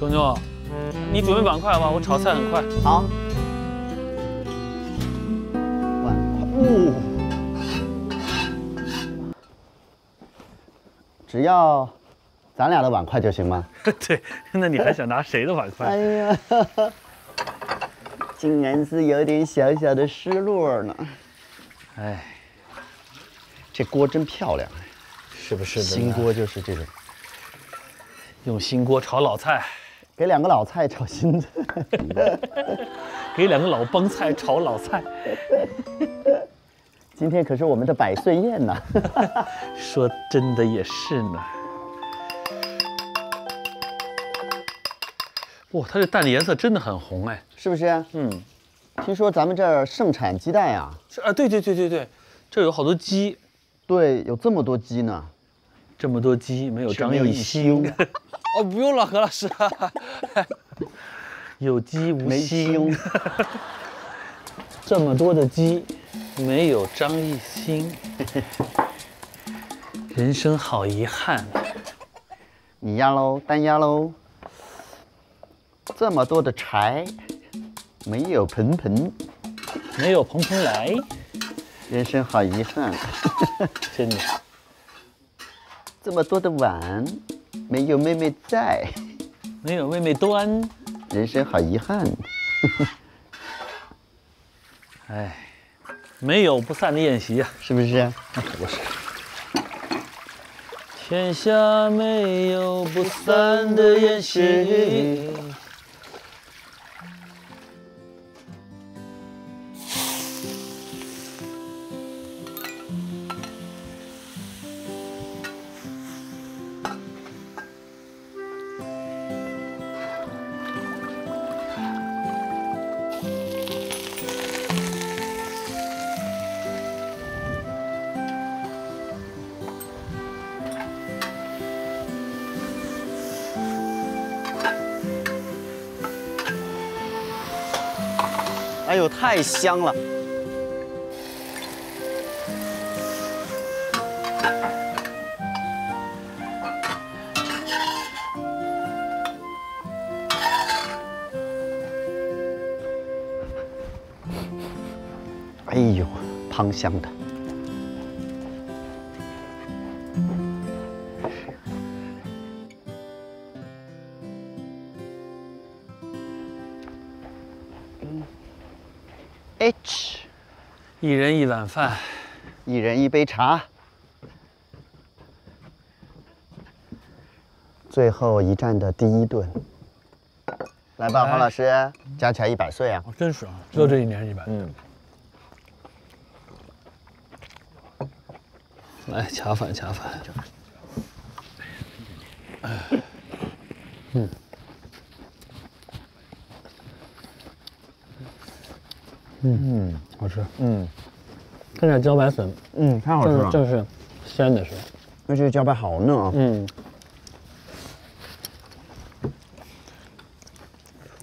妞妞，你准备碗筷吧，我炒菜很快。好。碗筷，只要咱俩的碗筷就行吗？对，那你还想拿谁的碗筷？哎呀，竟然是有点小小的失落呢。哎，这锅真漂亮，是不是？新锅就是这种，用新锅炒老菜。 给两个老菜炒新菜，给两个老帮菜炒老菜。今天可是我们的100岁宴呢。说真的也是呢。哇，它这蛋的颜色真的很红哎，是不是？嗯。听说咱们这儿盛产鸡蛋呀？是啊，对，这儿有好多鸡。对，有这么多鸡呢。这么多鸡没有张艺兴。 哦，不用了，何老师。有鸡无心。这么多的鸡，没有张艺兴，人生好遗憾。你压喽，单压喽。这么多的柴，没有盆盆，没有蓬蓬来，人生好遗憾。真的。这么多的碗。 没有妹妹在，没有妹妹端，人生好遗憾。哎，没有不散的宴席啊，是不是？那可不是。天下没有不散的宴席。哎呦，太香了！哎呦，汤香的。嗯。 H， 一人一碗饭，一人一杯茶，最后一站的第一顿。来吧，黄老师，加起来100岁啊！真是啊，就这一年100。嗯。来，恰饭，恰饭。嗯。 嗯，好吃。嗯，看点茭白笋。嗯，太好吃了，就是鲜的是。而且茭白好嫩啊。嗯，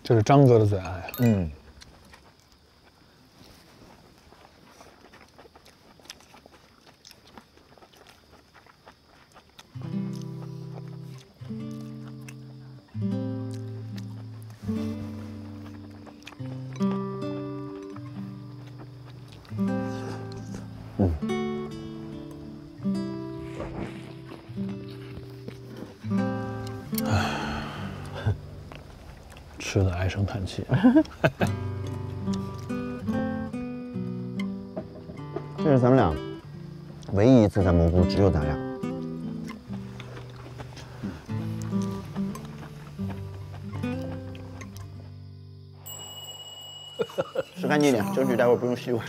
这是张哥的最爱。嗯。唉，吃的唉声叹气。这是咱们俩唯一一次在蘑菇，只有咱俩。 吃干净一点，争取待会儿不用洗碗。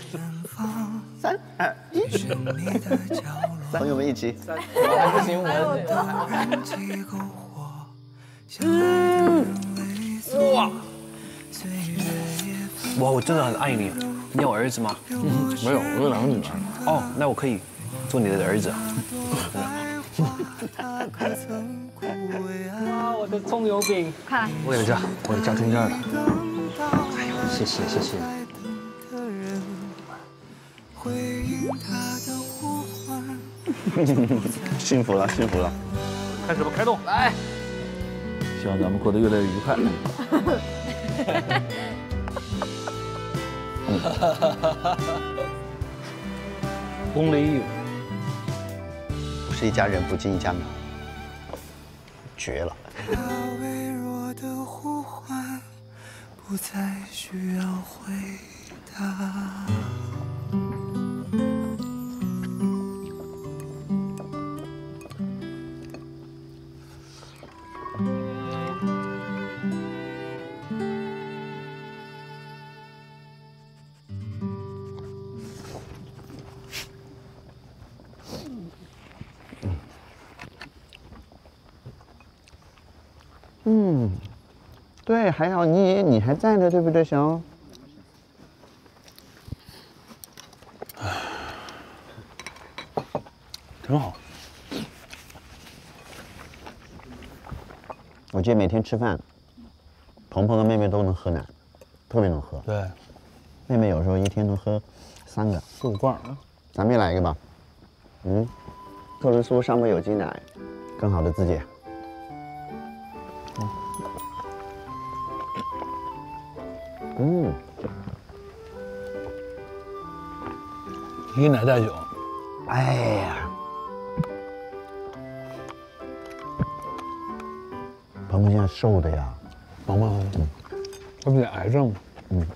3、2、1， 朋友们一起。不行，我。哇！我真的很爱你。你有儿子吗？没有，我有两个女儿。哦，那我可以做你的儿子。啊，我的葱油饼，快来！我也加中间的。 谢谢谢谢。幸福了幸福了，开始吧，开动！来，希望咱们过得越来越愉快。Only you， 不是一家人不进一家门，绝了。 不再需要回答。对，还好你还在呢，对不对，熊？唉，挺好。我记得每天吃饭，鹏鹏和妹妹都能喝奶，特别能喝。对，妹妹有时候一天能喝3个、4、5罐啊。咱们也来一个吧。嗯，特仑苏上面有机奶，更好的自己。 嗯，以奶代酒。哎呀，鹏鹏现在瘦的呀，鹏鹏，这不得癌症吗？嗯，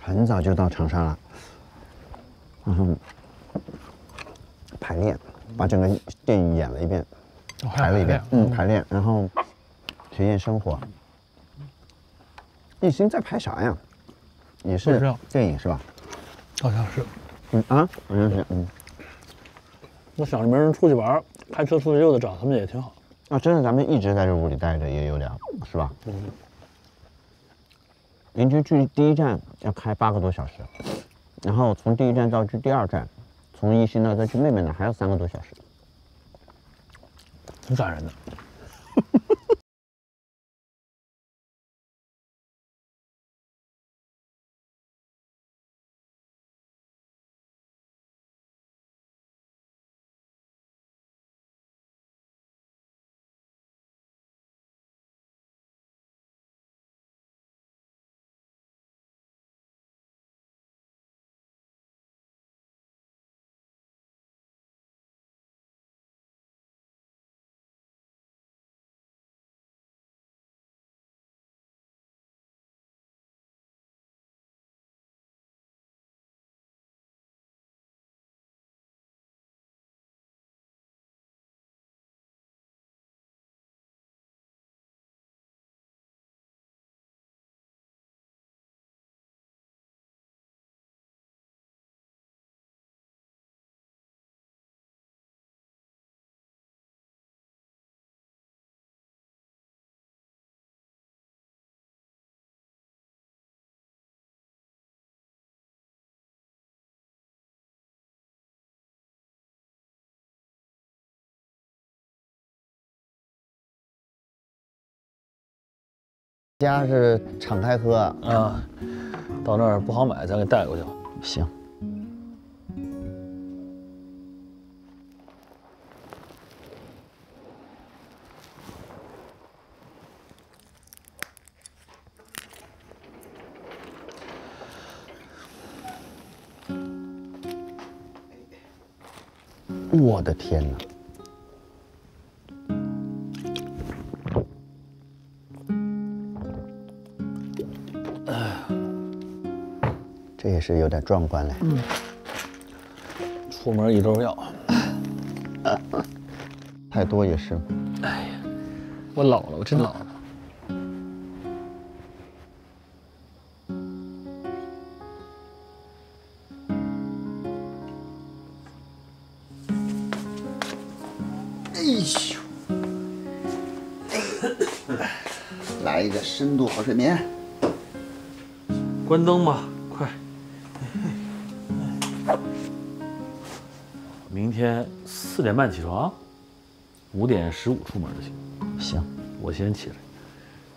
很早就到长沙了，排练，把整个电影演了一遍，排了一遍，排练，然后体验生活。 艺兴在拍啥呀？也是电影是吧？好像是。嗯啊，好像是。嗯。我想着没人出去玩，开车出去溜达找他们也挺好。啊，真的，咱们一直在这屋里待着也有点，是吧？嗯。邻居距离第一站要开8个多小时，然后从第一站到去第二站，从艺兴那再去妹妹那还要3个多小时，挺感人的。家是敞开喝啊，到那儿不好买，咱给带过去吧。行。我的天哪！这也是有点壮观嘞。嗯，出门一周药，太多也是。哎呀，我老了，我真老了。哎呦，来一个深度好睡眠。 关灯吧，快！明天4点半起床，5点15出门就行。行，我先起来。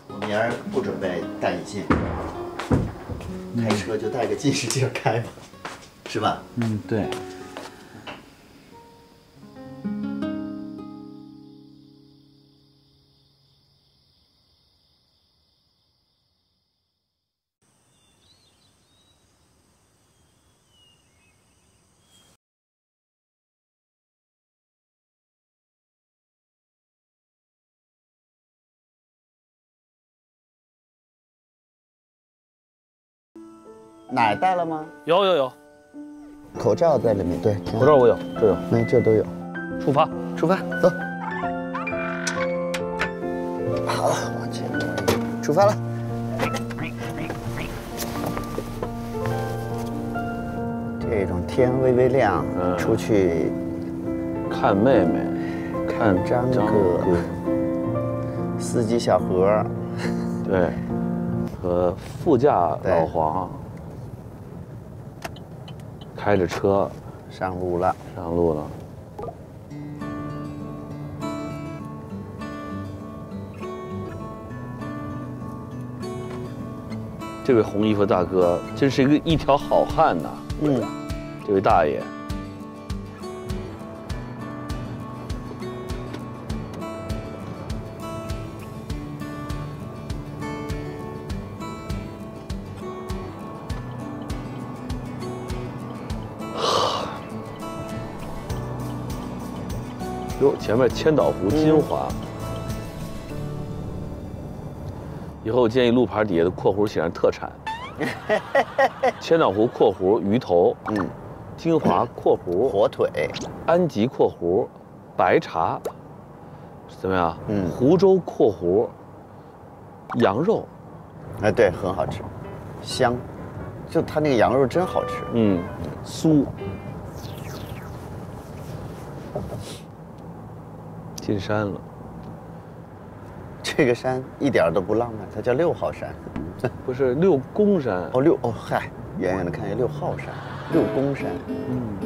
我明儿不准备戴隐形，开车就戴个近视镜开吧，是吧？嗯，对。哪儿戴了吗？有，口罩在里面。对，口罩我有，这有，那这都有。出发，走。好了，我去，出发了。这种天微微亮，出去看妹妹，看张哥，司机小何，对，和副驾老黄。 开着车上路了。这位红衣服大哥真是一条好汉呐！嗯，这位大爷，哟，前面千岛湖金华，以后建议路牌底下的括弧写上特产。千岛湖括弧鱼头，嗯，金华括弧火腿，安吉括弧白茶，怎么样？嗯，湖州括弧羊肉，哎，对，很好吃，香，就它那个羊肉真好吃，嗯，酥。 进山了，这个山一点都不浪漫，它叫6号山，不是6公山哦，嗨，远远的看见6号山，6公山，嗯，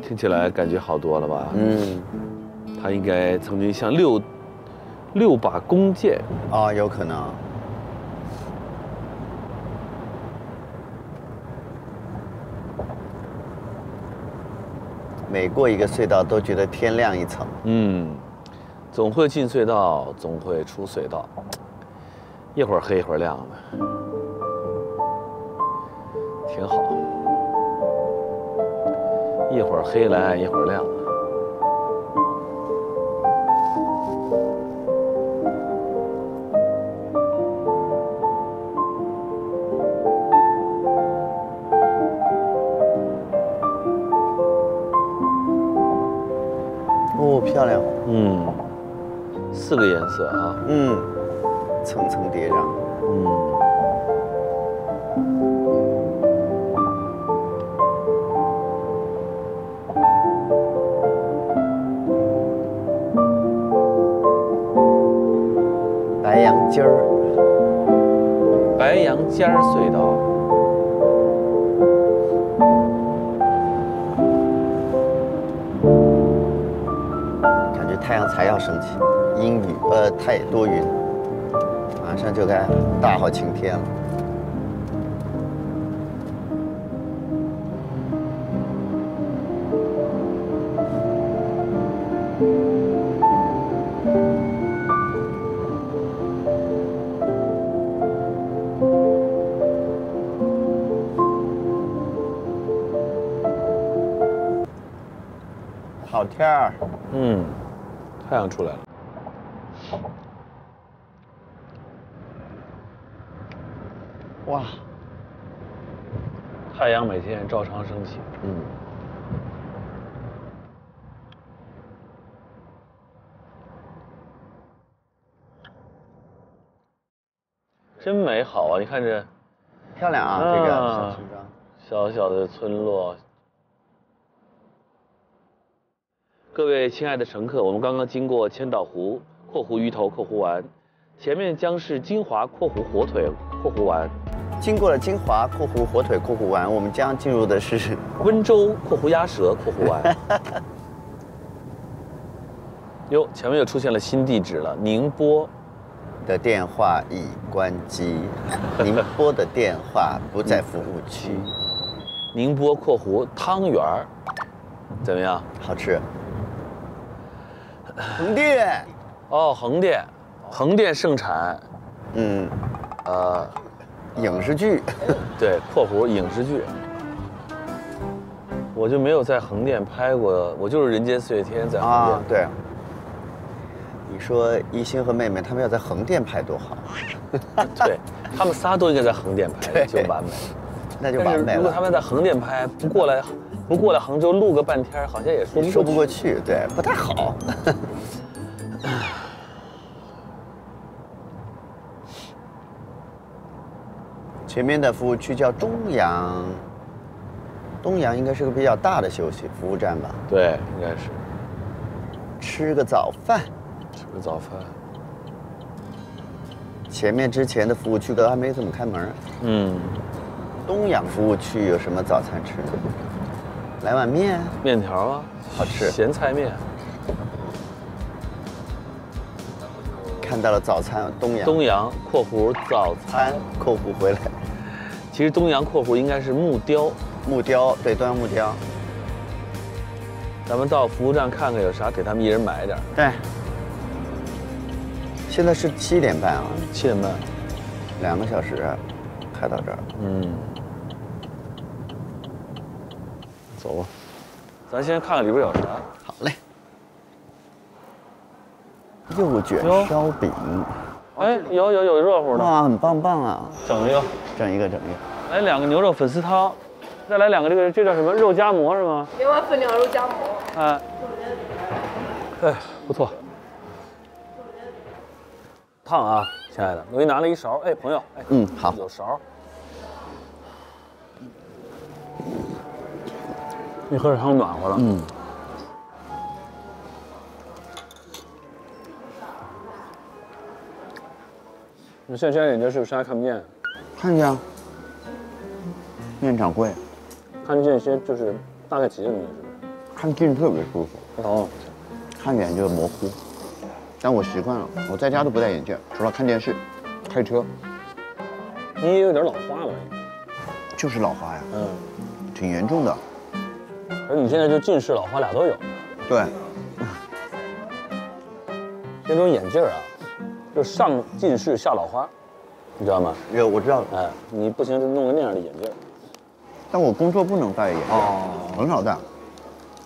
听起来感觉好多了吧？嗯，他应该曾经像六把弓箭啊，有可能。每过一个隧道，都觉得天亮一层。嗯。 总会进隧道，总会出隧道，一会儿黑一会儿亮的，挺好。一会儿黑来，一会儿亮。 漂亮，嗯，4个颜色啊，嗯，层层叠嶂，嗯。白杨尖儿隧道。 太阳才要升起，阴雨太多云，马上就该大好晴天了。好天儿，嗯。 太阳出来了，哇，太阳每天照常升起。嗯。真美好啊！你看这，漂亮啊，这个小村庄，小小的村落。 各位亲爱的乘客，我们刚刚经过千岛湖（括弧鱼头括弧丸），前面将是金华（括弧火腿括弧丸）。经过了金华（括弧火腿括弧丸），我们将进入的是温州（括弧鸭舌括弧丸）。哟，前面又出现了新地址了，宁波的电话已关机，宁波的电话不在服务区。宁波（括弧汤圆儿）怎么样？好吃。 横店，哦，横店，横店盛产，嗯，影视剧，对，括弧影视剧，我就没有在横店拍过，我就是《人间四月天》在横店，啊、对。你说一星和妹妹他们要在横店拍多好，对他们仨都应该在横店拍就完美，那就完美了。如果他们在横店拍，不过来杭州录个半天，好像也说不过去，对，不太好。前面的服务区叫东阳，东阳应该是个比较大的休息服务站吧？对，应该是。吃个早饭。吃个早饭。前面之前的服务区都还没怎么开门。嗯。东阳服务区有什么早餐吃的？ 来碗面，面条啊，好吃，咸菜面。看到了早餐，东阳。东阳（括弧早餐）括弧回来。其实东阳（括弧）应该是木雕。木雕，对，东阳木雕。咱们到服务站看看有啥，给他们一人买点。对。现在是7点半啊。7点半，2个小时，开到这儿。嗯。 走吧，咱先看看里边有啥。好嘞。肉卷烧饼。哎，有热乎的。哇，很棒棒啊！整一个。来2个牛肉粉丝汤，再来2个这叫什么肉夹馍是吗？另外分2肉夹馍。哎。哎，不错。烫啊，亲爱的，我给你拿了一勺。哎，朋友，哎，嗯，好，有勺。 你喝点汤暖和了。嗯。你现在摘眼镜是不是还看不见？看见啊。面掌柜。看见一些就是大概几个东西是吧？看近特别舒服。哦。看远就模糊。但我习惯了，我在家都不戴眼镜，除了看电视、开车。你也有点老花了。就是老花呀。嗯。挺严重的。 而你现在就近视、老花俩都有，对。那种眼镜啊，就上近视下老花，你知道吗？有，我知道了。哎，你不行就弄个那样的眼镜。但我工作不能戴眼镜，哦、很少戴。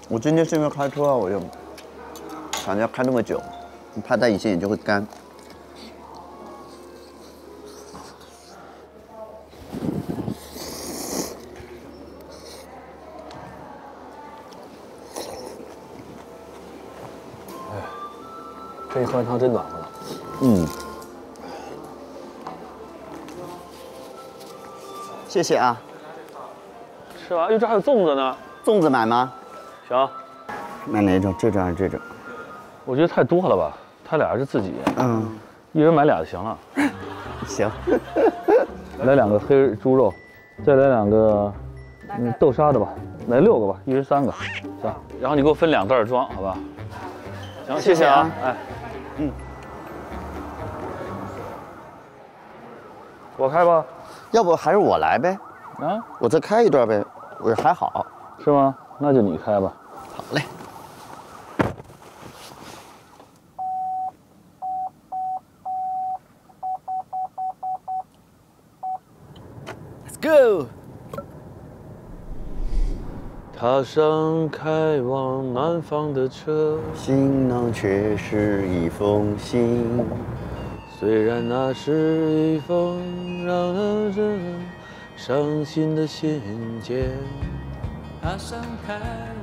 我今天是因为开车，我就想要开那么久，怕戴隐形眼镜会干。这一喝完汤真暖和了，嗯，谢谢啊。吃完，哟，这还有粽子呢，粽子买吗？行，买哪种？这种还是这种？我觉得太多了吧，他俩是自己，嗯，一人买俩就行了。行，来2个黑猪肉，再来2个豆沙的吧，来6个吧，一人3个，行。然后你给我分2袋装，好吧？ 行，谢谢啊，哎，嗯，我开吧，要不还是我来呗，啊，我再开一段呗，我还好，是吗？那就你开吧，好嘞。Let's go。 踏上开往南方的车，行囊却是一封信。虽然那是一封让人伤心的信笺。它伤开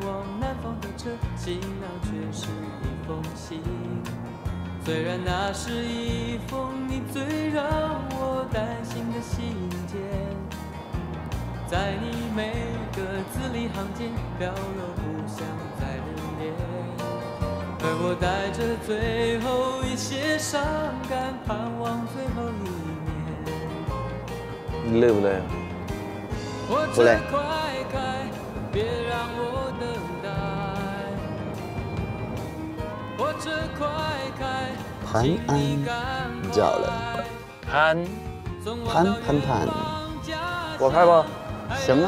往南方的车，行囊却是一封信。虽然那是一封你最让我担心的信笺，在你每个字里行间表露不想再留恋，而我带着最后一些伤感，盼望最后一。 你累不累啊？不累。潘安叫了。潘。我拍吧。行啊。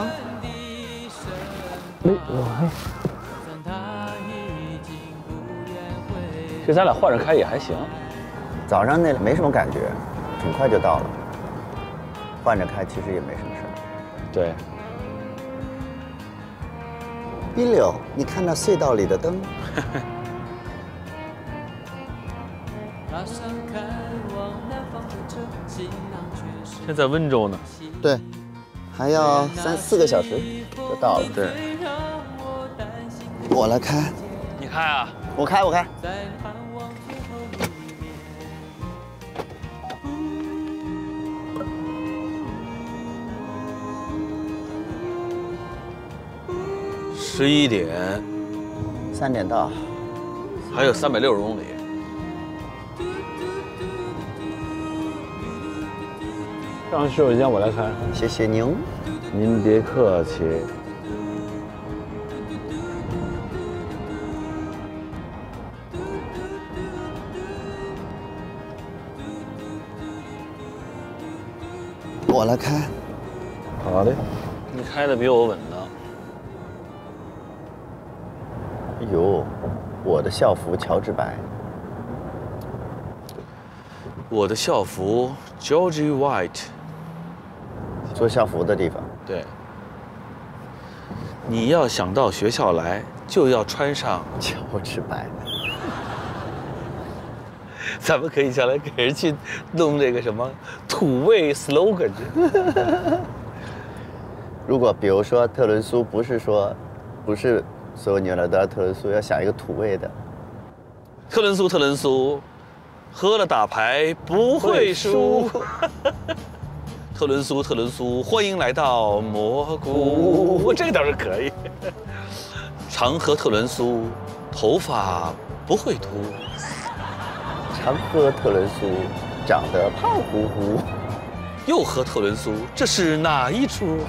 我其实咱俩换着开也还行。早上那没什么感觉，很快就到了。 换着开其实也没什么事儿。对。一柳，你看那隧道里的灯。现在温州呢？对，还要3、4个小时就到了。对。我来开。你开啊？我开。 11点，3点到，还有360公里。上洗手间我来开，谢谢您。您别客气。我来开。好的。你开的比我稳当。 哟，我的校服乔治白，我的校服 Georgie White， 做校服的地方。对，你要想到学校来，就要穿上乔治白。咱们可以将来给人去弄这个什么土味 slogan。如果比如说特伦苏不是。 所有牛奶都要特仑苏，要想一个土味的。特仑苏，喝了打牌不会输。特仑苏，欢迎来到蘑菇。这个倒是可以。常喝特仑苏，头发不会秃。常喝特仑苏，长得胖乎乎。又喝特仑苏，这是哪一出？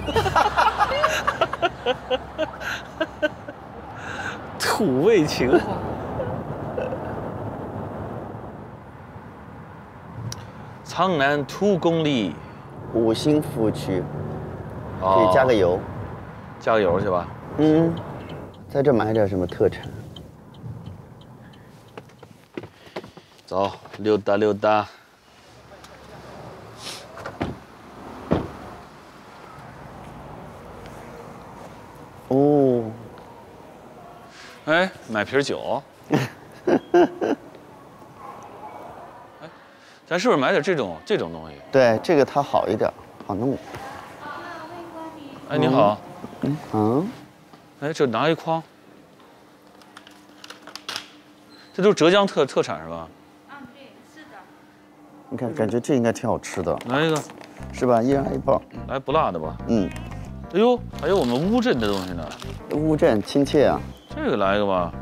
土味情话。苍南2公里，5星服务区，可以加个油，加个油去吧。嗯，在这买点什么特产。走，溜达溜达。哦。 哎，买瓶酒。哎，咱是不是买点这种东西？对，这个它好一点，好弄。哎，你好。嗯。嗯哎，这拿一筐。这都是浙江特产是吧？嗯，对，是的。你看，感觉这应该挺好吃的。来一个，是吧？一人来一包。来不辣的吧？嗯。哎呦，还有我们乌镇的东西呢。乌镇亲切啊。 这个来一个吧，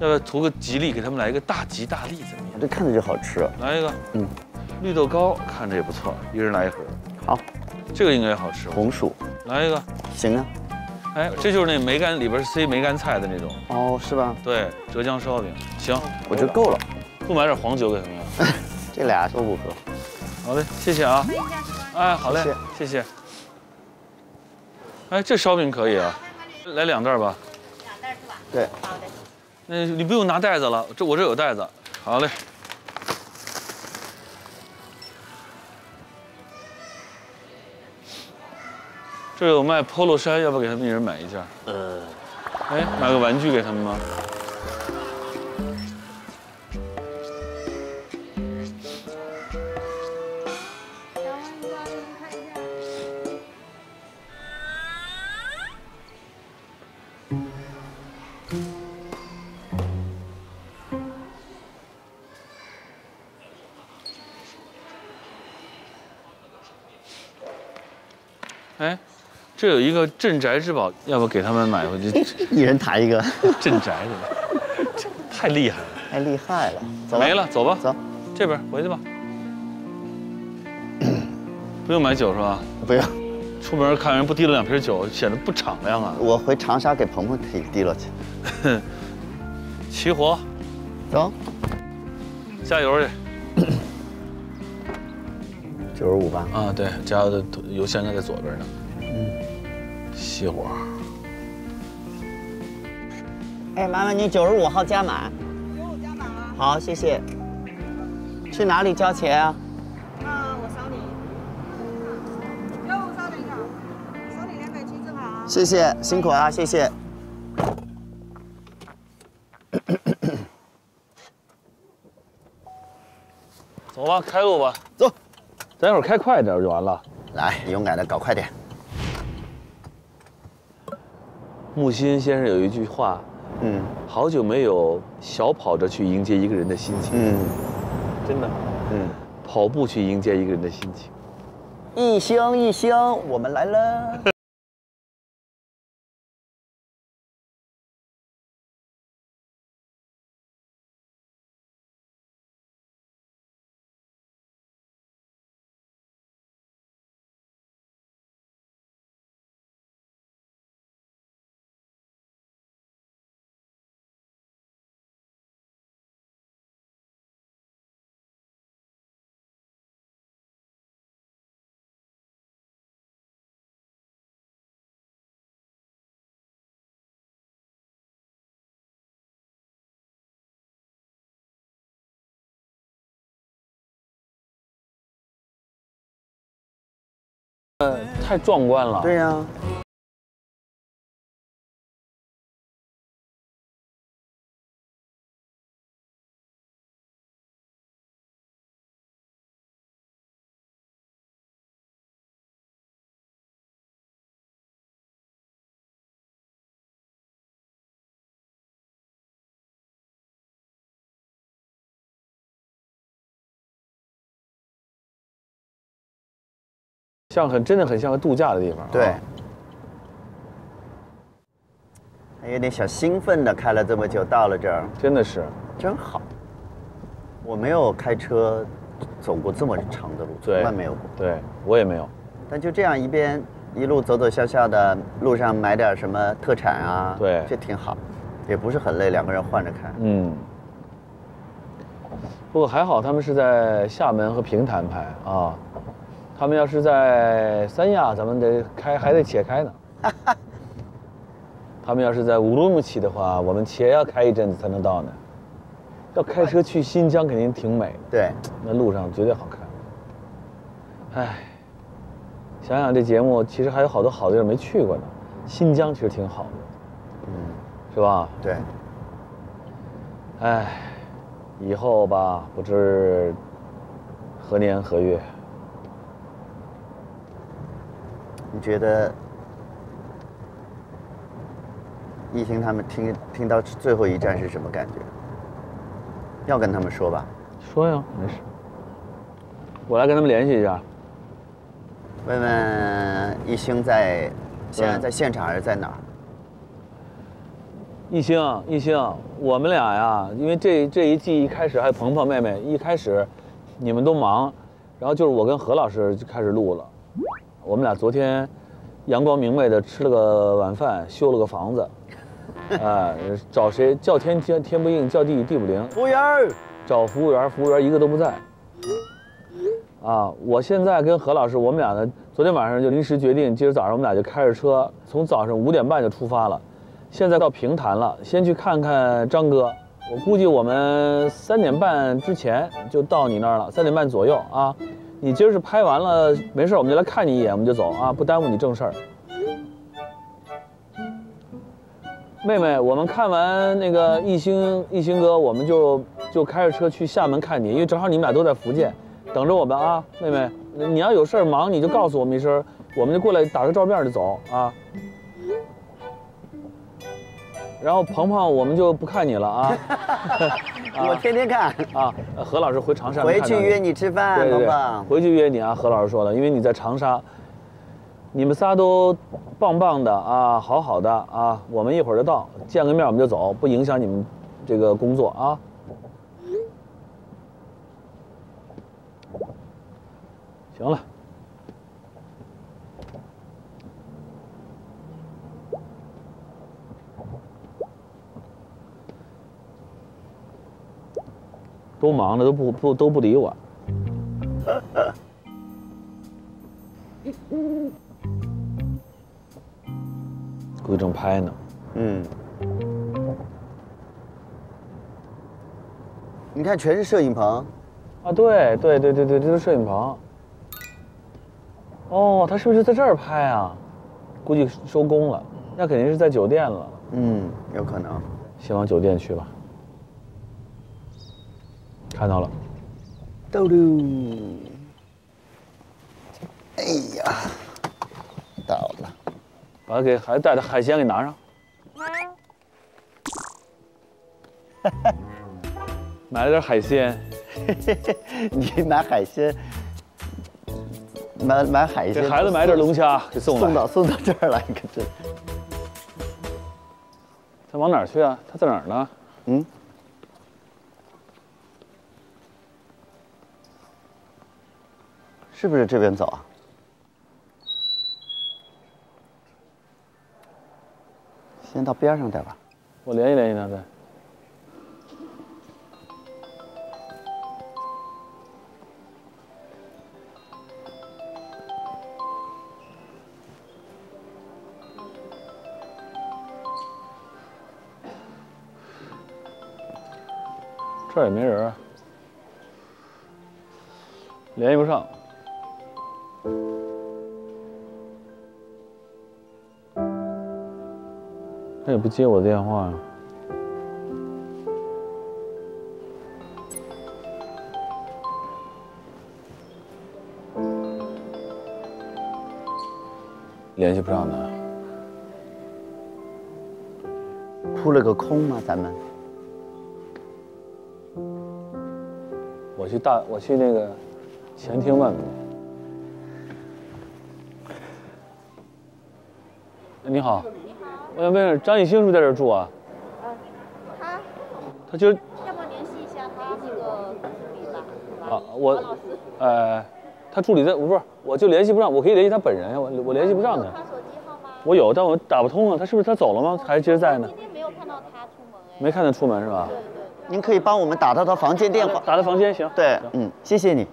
要不要图个吉利，给他们来一个大吉大利怎么样？这看着就好吃。来一个，嗯，绿豆糕看着也不错，一人来一盒。好，这个应该好吃。红薯，来一个，行啊。哎，这就是那梅干里边塞梅干菜的那种。哦，是吧？对，浙江烧饼。行，我觉得够了。不买点黄酒给他们？这俩都不喝。好嘞，谢谢啊。哎，好嘞，谢谢。哎，这烧饼可以啊，来2袋吧。 对，好的。那你不用拿袋子了，我这有袋子。好嘞。这有卖 polo 衫，要不要给他们一人买一件？哎，买个玩具给他们吗？哎，这有一个镇宅之宝，要不给他们买回去，一人抬一个。镇宅的，这太厉害了，太厉害了。走没了，走吧，走，这边回去吧。不用买酒是吧？不用。出门看人不提了两瓶酒，显得不敞亮啊。我回长沙给鹏鹏提了去。齐活，走，加油去。 95吧。啊，对，加油的油箱应该在左边呢。嗯，熄火。哎，麻烦你95号加满。95加满了。好，谢谢。去哪里交钱啊？啊，我扫你。要不扫哪个？扫你200区支付宝。谢谢，辛苦啊，谢谢。走吧，开路吧，走。 咱一会儿开快点就完了。来，勇敢的搞快点。木心先生有一句话，嗯，好久没有小跑着去迎接一个人的心情，嗯，真的，嗯，跑步去迎接一个人的心情。一星一星，我们来了。太壮观了。对呀。像真的很像个度假的地方，对。还有点小兴奋的，开了这么久，到了这儿，真的是真好。我没有开车走过这么长的路，从来没有过。对，我也没有。但就这样一路走走笑笑的，路上买点什么特产啊，对，这挺好，也不是很累，两个人换着开。嗯。不过还好，他们是在厦门和平潭拍啊。 他们要是在三亚，咱们得开，还得且开呢。他们要是在乌鲁木齐的话，我们且要开一阵子才能到呢。要开车去新疆，肯定挺美的。对，那路上绝对好看。哎，想想这节目，其实还有好多好地儿没去过呢。新疆其实挺好的，嗯，是吧？对。哎，以后吧，不知何年何月。 你觉得一星他们听到最后一站是什么感觉？要跟他们说吧。说呀，没事。我来跟他们联系一下，问问一星现在现场还是在哪儿？一星，我们俩呀，因为这一季一开始还有鹏鹏妹妹，一开始你们都忙，然后就是我跟何老师就开始录了。 我们俩昨天阳光明媚的吃了个晚饭，修了个房子，啊，找谁叫天不应，叫地地不灵，服务员找服务员一个都不在，啊，我现在跟何老师我们俩呢，昨天晚上就临时决定，今儿早上我们俩就开着车，从早上5点半就出发了，现在到平潭了，先去看看张哥，我估计我们3点半之前就到你那儿了，3点半左右啊。 你今儿是拍完了没事，我们就来看你一眼，我们就走啊，不耽误你正事儿。妹妹，我们看完那个一星哥，我们就开着车去厦门看你，因为正好你们俩都在福建，等着我们啊，妹妹，你要有事儿忙你就告诉我们一声，我们就过来打个照面就走啊。然后鹏鹏，我们就不看你了啊。我天天看啊，何老师回长沙，回去约你吃饭，鹏鹏。回去约你啊，何老师说了，因为你在长沙，你们仨都棒棒的啊，好好的啊，我们一会儿就到，见个面我们就走，不影响你们这个工作啊。行了。 都忙着，都不理我。估计正拍呢。嗯。你看，全是摄影棚。啊，对，这是摄影棚。哦，他是不是在这儿拍啊？估计收工了，那肯定是在酒店了。嗯，有可能。先往酒店去吧。 看到了，豆豆，哎呀，到了，把给孩子带的海鲜给拿上，买了点海鲜，你拿海鲜，买海鲜，给孩子买点龙虾，给送来，送到这儿来，可真。他往哪儿去啊？他在哪儿呢？嗯。 是不是这边走啊？先到边上点吧，我联系联系他呗。这儿也没人啊，联系不上。 他也不接我的电话呀。联系不上他，扑了个空吗？咱们？我去那个前厅问问。 你好，我想问一下，张艺兴是不是在这儿住啊？他就要不要联系一下他那个助理吧？啊，我，他助理在，不是，我就联系不上，我可以联系他本人呀，我联系不上他。他手机号吗？我有，但我打不通啊。他是不是他走了吗？还是接着在呢？今天没有看到他出门哎。没看他出门是吧？对。您可以帮我们打到他房间电话。打到房间行。对，嗯，谢谢你。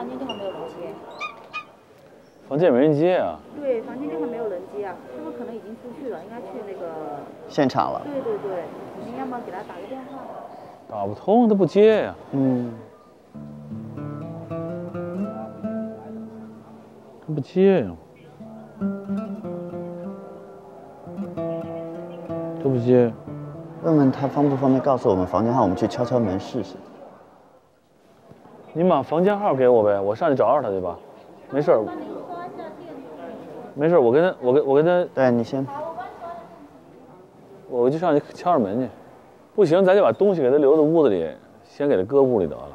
房间电话没有人接，房间也没人接啊。对，房间电话没有人接啊，他们可能已经出去了，应该去那个现场了。对，你要么给他打个电话。打不通，他不接呀。嗯。他不接呀。都不接。问问他方不方便告诉我们房间号，我们去敲敲门试试。 您把房间号给我呗，我上去找找他去吧。没事儿，没事儿，我跟他。对你先。我就上去敲上门去，不行咱就把东西给他留在屋子里，先给他搁屋里得了。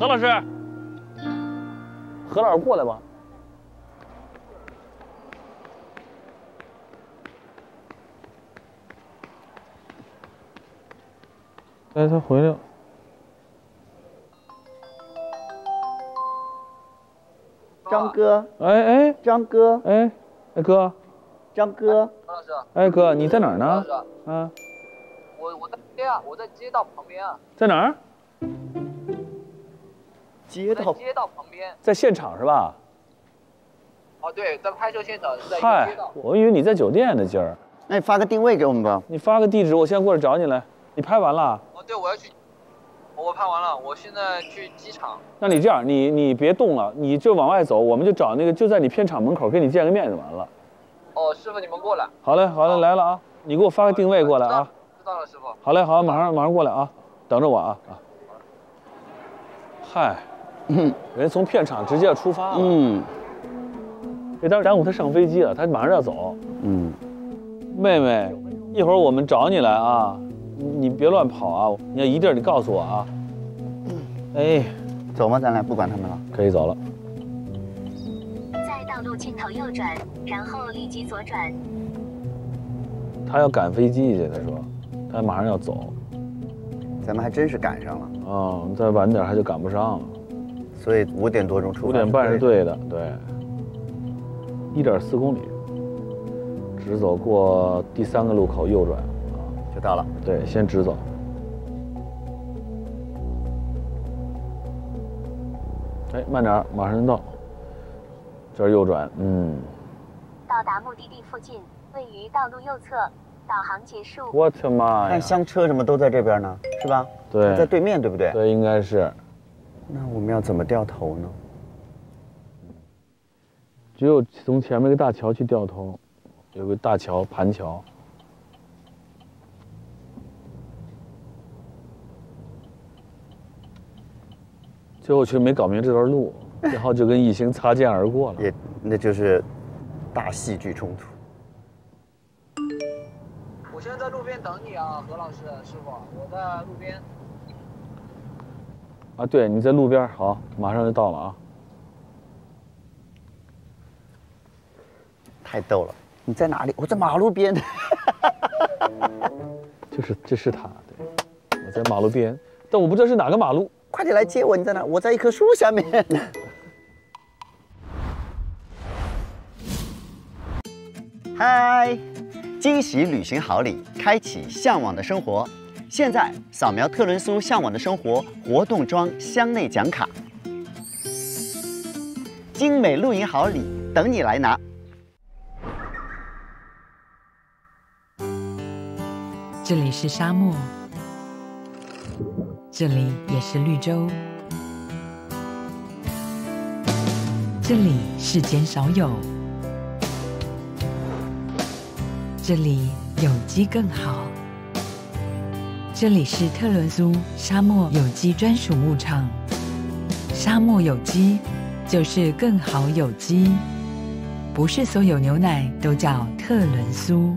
何老师，何老师过来吧。哎，他回来了。张哥，哎，张哥，哎哥，张哥，何老师，哎哥，你在哪儿呢？啊，我在街啊，我在街道旁边啊。在哪儿？ 街道旁边，在现场是吧？哦，对，在拍摄现场，在街道。我以为你在酒店呢，今儿。那你发个定位给我们吧。你发个地址，我现在过来找你来。你拍完了？哦，对，我要去。 我拍完了，我现在去机场。那你这样，你别动了，你就往外走，我们就找那个就在你片场门口跟你见个面就完了。哦，师傅，你们过来。好嘞，好嘞，来了啊！你给我发个定位过来啊。知道了，师傅。好嘞，好，马上过来啊！等着我啊啊！嗨，人从片场直接出发了。嗯。别耽误他上飞机了，他马上要走。嗯。妹妹，一会儿我们找你来啊。 你别乱跑啊！你要一地儿，你告诉我啊。哎，走吧，咱俩不管他们了，可以走了。在道路尽头右转，然后立即左转。他要赶飞机去，他说，他马上要走。咱们还真是赶上了。哦，再晚点他就赶不上了。所以5点多钟出发。5点半是对的，对。1.4公里，直走过第3个路口右转。 就到了，对，先直走。哎，慢点，马上到。这儿右转，嗯。到达目的地附近，位于道路右侧，导航结束。我他妈呀！看香车什么都在这边呢，是吧？对，在对面，对不对？对，应该是。那我们要怎么掉头呢？只有从前面那个大桥去掉头，有个大桥盘桥。 最后却没搞明这段路，然后就跟异形擦肩而过了。也，那就是大戏剧冲突。我现在在路边等你啊，何老师，师傅，我在路边。啊，对，你在路边，好，马上就到了啊。太逗了，你在哪里？我在马路边。就是这是他，对，我在马路边，但我不知道是哪个马路。 快点来接我！你在哪？我在一棵树下面。嗨，惊喜旅行好礼，开启向往的生活。现在扫描特仑苏向往的生活活动装箱内奖卡，精美露营好礼等你来拿。这里是沙漠。 这里也是绿洲，这里世间少有，这里有机更好。这里是特伦苏沙漠有机专属牧场，沙漠有机就是更好有机，不是所有牛奶都叫特伦苏。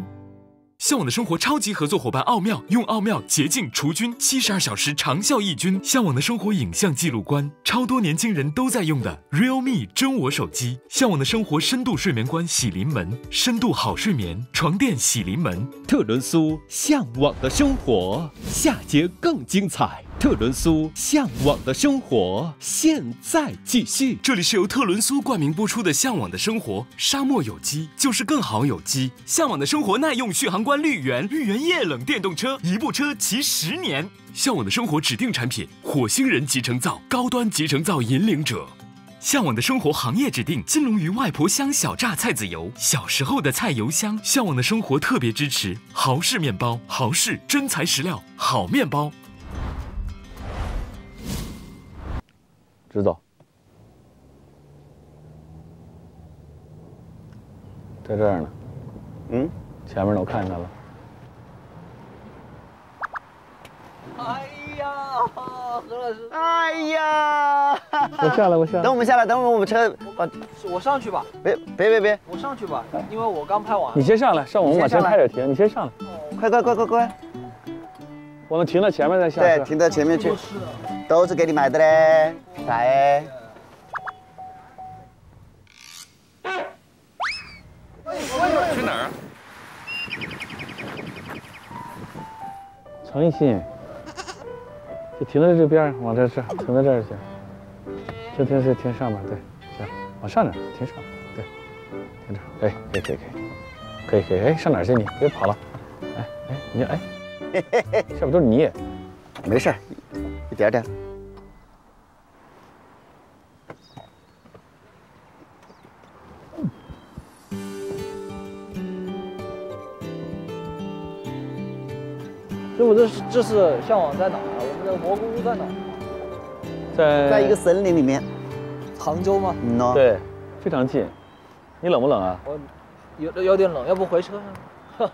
向往的生活超级合作伙伴奥妙，用奥妙洁净除菌72小时长效抑菌。向往的生活影像记录观，超多年轻人都在用的 Realme 真我手机。向往的生活深度睡眠观洗临门，深度好睡眠床垫洗临门。特仑苏向往的生活，下节更精彩。 特仑苏向往的生活，现在继续。这里是由特仑苏冠名播出的《向往的生活》，沙漠有机就是更好有机。向往的生活耐用续航观绿源，绿源液冷电动车，一部车骑10年。向往的生活指定产品：火星人集成灶，高端集成灶引领者。向往的生活行业指定：金龙鱼外婆香小榨菜籽油，小时候的菜油香。向往的生活特别支持：豪氏面包，豪氏真材实料，好面包。 直走，在这儿呢。嗯，前面呢，我看见他了。哎呀，何老师！哎呀！我下来。等我们车把。我上去吧。别！我上去吧，因为我刚拍完。你先上来，上我们往前开点停。你先上来。快！我们停到前面再下。对，停到前面去。 都是给你买的嘞，来。去哪儿？程一新，就停在这边，往这儿停在这儿去。停上面，对，行，往上点，停上，对，停这儿，可以，哎，上哪儿去你？别跑了，哎，下边都是泥，没事儿，一点点。所以我这次向往在哪儿？我们的蘑菇屋在哪儿？在一个森林里面。杭州吗？嗯哦。对，非常近。你冷不冷啊？我有点冷，要不回车上？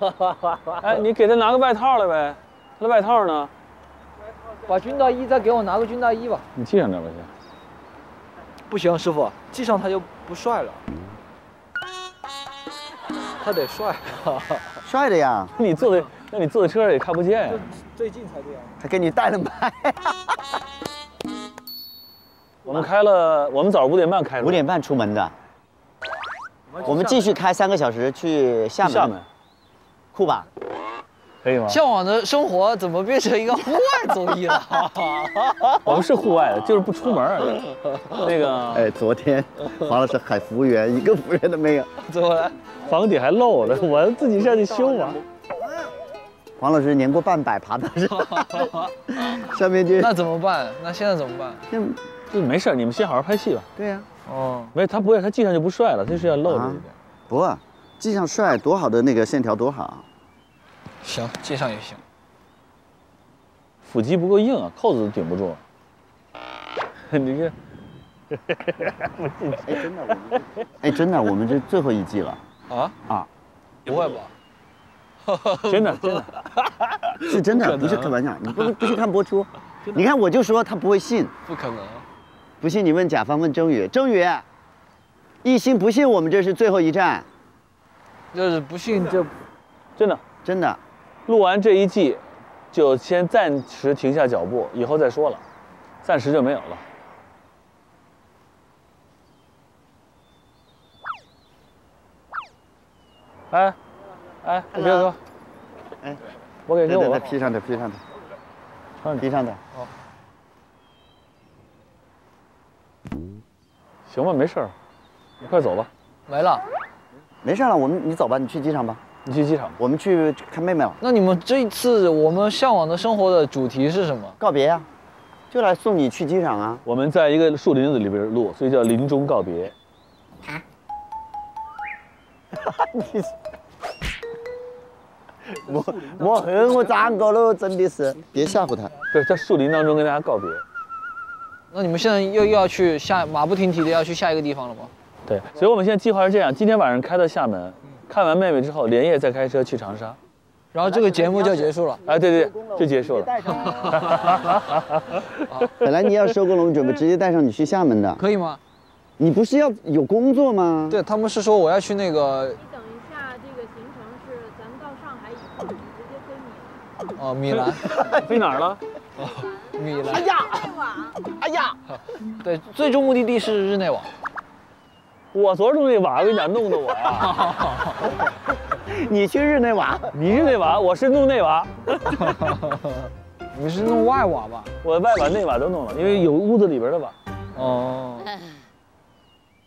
哎，你给他拿个外套来呗。他的外套呢？把军大衣再给我拿个军大衣吧。你系上点吧，先。 不行，师傅，系上他就不帅了，他得帅，帅的呀。那你坐在车上也看不见呀。最近才这样。还给你带了麦。我们早上5点半开。5点半出门的。我们继续开3个小时去厦门。厦门，酷吧？可以吗？向往的生活怎么变成一个户外综艺了？我们是户外的，就是不出门。那个，哎，昨天黄老师喊服务员，一个服务员都没有，怎么房顶还漏了？我自己上去修嘛。黄老师年过半百，爬到上面去。那怎么办？那现在怎么办？就没事，你们先好好拍戏吧。对呀。哦，没，他不会，他系上就不帅了，他就是要露着一点。不，系上帅，多好的那个线条，多好。 行，系上也行。腹肌不够硬啊，扣子都顶不住。你看，哎，真的，我们这最后一季了。啊啊，不会吧？真的，是真的，不是开玩笑。你不去看播出？你看，我就说他不会信。不可能。不信你问甲方，问郑宇。郑宇，一心不信我们这是最后一站。这是不信这，真的真的。 录完这一季，就先暂时停下脚步，以后再说了，暂时就没有了。哎，哎，你别说，哎，我给我吧，披上它，披上它，披上它。哦。行吧，没事儿，你快走吧。没了。没事了，你走吧，你去机场吧。 你去机场，我们去看妹妹了。那你们这一次我们向往的生活的主题是什么？告别呀，就来送你去机场啊。我们在一个树林子里边录，所以叫林中告别。啊？你我恨我张哥喽，真的是。别吓唬他。对，在树林当中跟大家告别。那你们现在又要去马不停蹄的要去下一个地方了吗？对，所以我们现在计划是这样：今天晚上开到厦门。 看完妹妹之后，连夜再开车去长沙，然后这个节目就结束了。哎，对对，就结束了。本来你要收工了，我们准备直接带上你去厦门的，可以吗？你不是要有工作吗？对他们是说我要去那个。你等一下，这个行程是咱们到上海以后，直接飞米兰。哦，米兰，飞哪儿了？米兰。哎呀，哎呀，对，最终目的地是日内瓦。 我昨儿弄那瓦，我跟你讲，弄得我呀！你去日内瓦，你日内瓦，我是弄内瓦。你是弄外瓦吧？我外瓦、内瓦都弄了，因为有屋子里边的瓦。哦。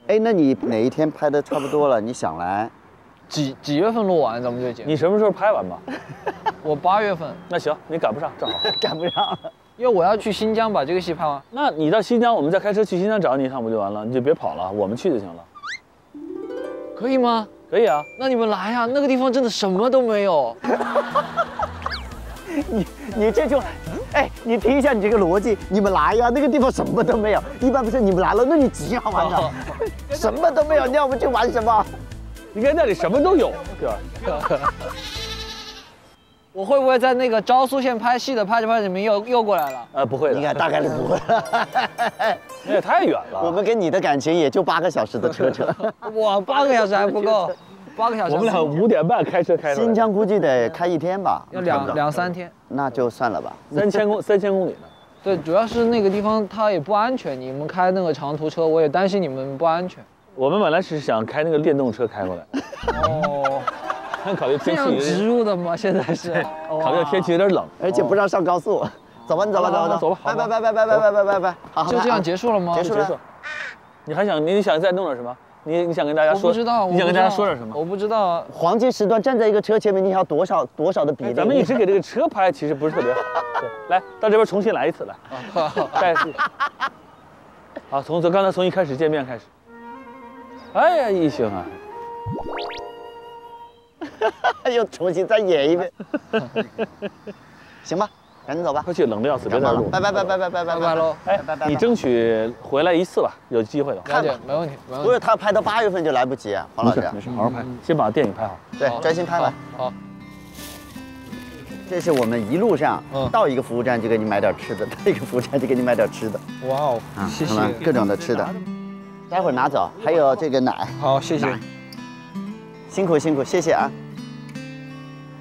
哎，那你哪一天拍的差不多了？你想来？几月份录完咱们就结？你什么时候拍完吧？我8月份。那行，你赶不上，正好赶不上。 因为我要去新疆把这个戏拍完，那你到新疆，我们再开车去新疆找你一趟不就完了？你就别跑了，我们去就行了，可以吗？可以啊，那你们来呀、啊，那个地方真的什么都没有。你这就，哎，你听一下你这个逻辑，你们来呀、啊，那个地方什么都没有。一般不是你们来了，那你极好玩的，哦、什么都没有，你让我们去玩什么？应该那里什么都有，对吧？我会不会在那个昭苏县拍戏的，拍着拍着你们又过来了？不会的，应该大概率不会。那也太远了。我们跟你的感情也就8个小时的车程。哇，8个小时还不够，8个小时。我们俩5点半开车开。新疆估计得开一天吧，要2、3天。那就算了吧，3000公里呢。对，主要是那个地方它也不安全，你们开那个长途车，我也担心你们不安全。我们本来是想开那个电动车开过来。哦。 考虑天气植入的吗？现在是考虑天气有点冷，而且不让上高速。走吧，你走吧，走吧，拜拜。好，就这样结束了吗？结束。你想再弄点什么？你想跟大家说？我不知道。你想跟大家说点什么？我不知道啊。黄金时段站在一个车前面，你要多少的比例？咱们一直给这个车拍，其实不是特别好。来到这边重新来一次，来。好，刚才从一开始见面开始。哎呀，一行啊。 又重新再演一遍，行吧，赶紧走吧，快去，冷的要死，别在这录。拜拜喽！哎，你争取回来一次吧，有机会的。看吧，没问题。不是他拍到8月份就来不及，黄老师。没事，好好拍，先把电影拍好。对，专心拍完。好。这是我们一路上到一个服务站就给你买点吃的，到一个服务站就给你买点吃的。哇哦，谢谢。各种的吃的，待会儿拿走，还有这个奶。好，谢谢。辛苦辛苦，谢谢啊。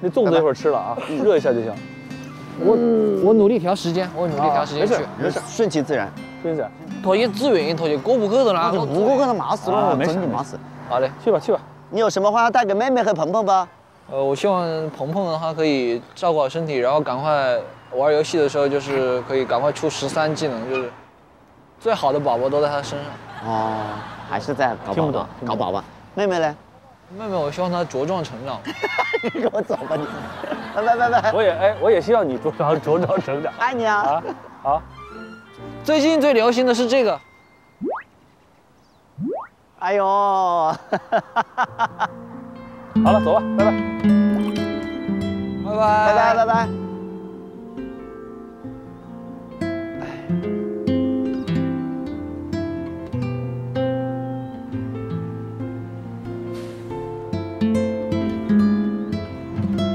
那粽子一会儿吃了啊，热一下就行。我努力调时间，我努力调时间去。没事，顺其自然，顺其自然。拖一资源，拖一过不去的啦，不过去的麻死了，没事，麻死。好嘞，去吧去吧。你有什么话要带给妹妹和鹏鹏吧？ 我希望鹏鹏的话可以照顾好身体，然后赶快玩游戏的时候就是可以赶快出13技能，就是最好的宝宝都在他身上。哦，还是在搞宝宝，搞宝宝。妹妹嘞？妹妹，我希望她茁壮成长。你跟我走吧你。拜拜。我也希望你茁壮成长。爱你啊！啊，好。最近最流行的是这个。哎呦！好了，走吧，拜拜。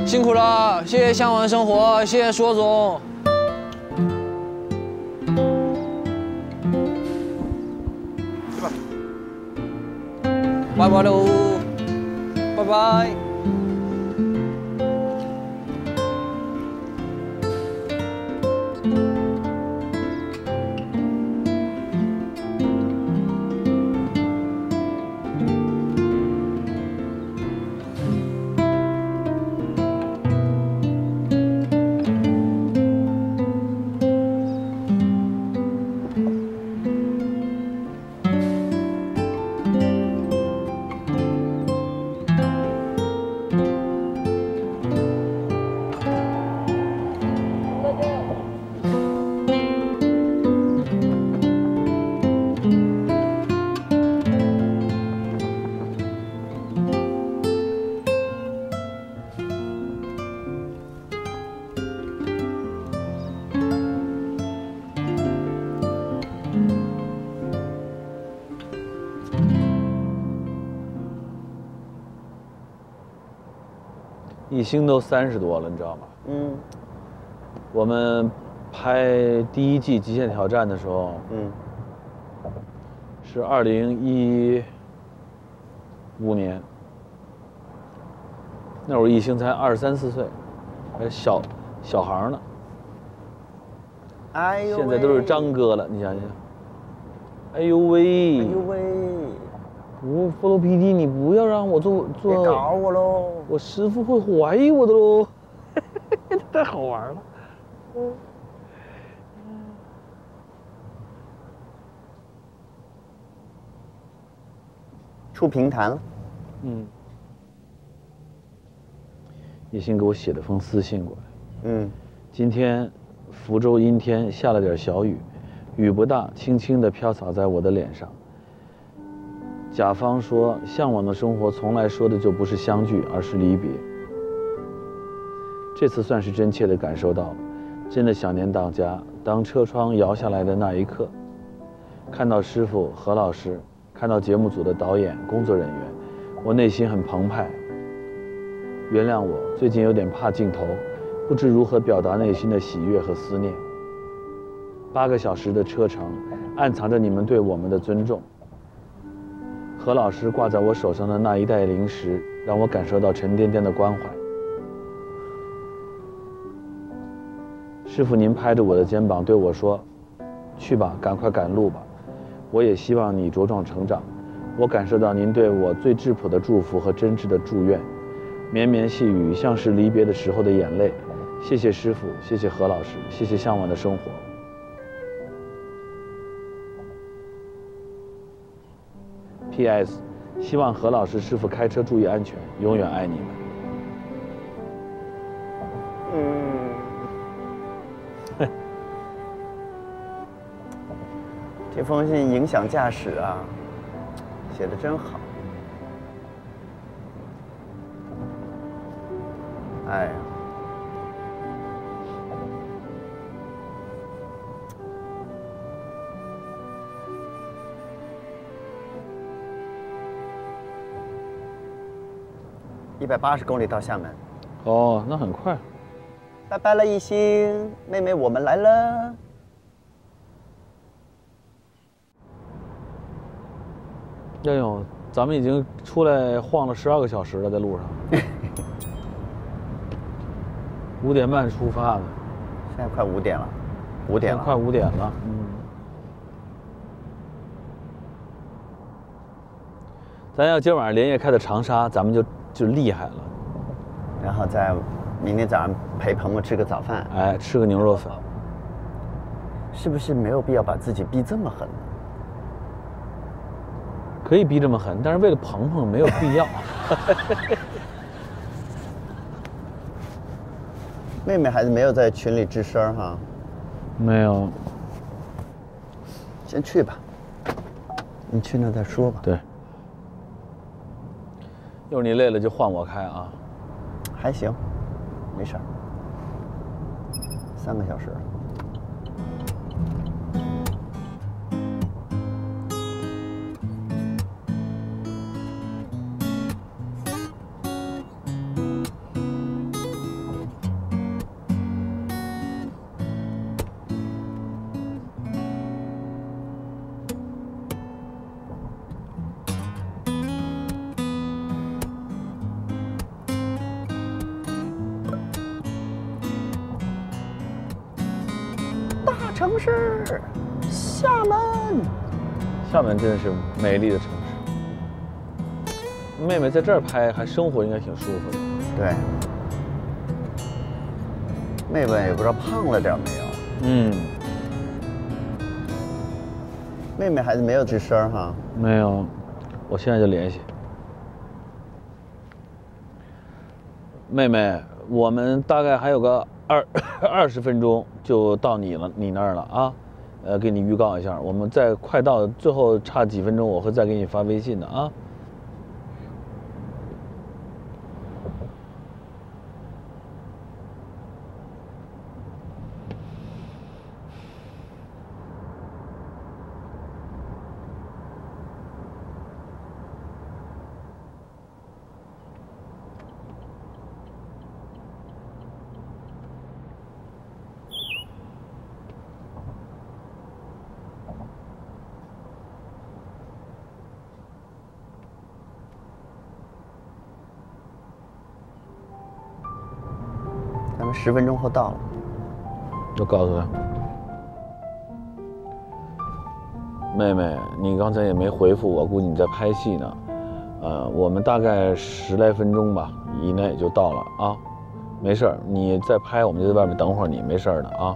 辛苦了，谢谢向往生活，谢谢说总。去吧，拜拜喽。 拜拜。一星都30多了，你知道吗？嗯。我们拍第一季《极限挑战》的时候，是2015年，那会儿一星才23、24岁，还小孩呢。哎呦！现在都是张哥了，你想想。哎呦喂！哎呦喂！ 不，菠萝 PD， 你不要让我做，别搞我喽！我师傅会怀疑我的喽，太好玩了。出评弹了，叶欣给我写了封私信过来，今天福州阴天，下了点小雨，雨不大，轻轻地飘洒在我的脸上。 甲方说：“向往的生活从来说的就不是相聚，而是离别。”这次算是真切地感受到了，真的想念大家。当车窗摇下来的那一刻，看到师傅何老师，看到节目组的导演、工作人员，我内心很澎湃。原谅我最近有点怕镜头，不知如何表达内心的喜悦和思念。8个小时的车程，暗藏着你们对我们的尊重。 何老师挂在我手上的那一袋零食，让我感受到沉甸甸的关怀。师傅，您拍着我的肩膀对我说：“去吧，赶快赶路吧。”我也希望你茁壮成长。我感受到您对我最质朴的祝福和真挚的祝愿。绵绵细雨，像是离别的时候的眼泪。谢谢师傅，谢谢何老师，谢谢向往的生活。 P.S. 希望何老师师傅开车注意安全，永远爱你们。这封信影响驾驶啊，写的真好。哎呀， 180公里到厦门。哦，那很快。拜拜了，一心妹妹，我们来了。 哎呦，咱们已经出来晃了12个小时了，在路上。5点半出发的，现在快5点了，快5点了。嗯。咱要今晚上连夜开到长沙，咱们就厉害了。然后再明天早上陪彭彭吃个早饭，哎，吃个牛肉粉。是不是没有必要把自己逼这么狠？ 可以逼这么狠，但是为了彭彭没有必要。妹妹还是没有在群里吱声哈。没有。先去吧，你去那再说吧。对。一会儿你累了就换我开啊。还行，没事儿。3个小时。 城市，厦门。厦门真的是美丽的城市。妹妹在这儿拍，还生活应该挺舒服的。对。妹妹也不知道胖了点没有。嗯。妹妹还是没有吱声哈。没有，我现在就联系。妹妹，我们大概还有个。 20分钟就到你那儿了啊，给你预告一下，我们再快到最后差几分钟，我会再给你发微信的啊。10分钟后到了，就告诉他，妹妹，你刚才也没回复我，估计你在拍戏呢。我们大概10来分钟吧，以内就到了啊。没事儿，你再拍，我们就在外面等会儿你，没事儿的啊。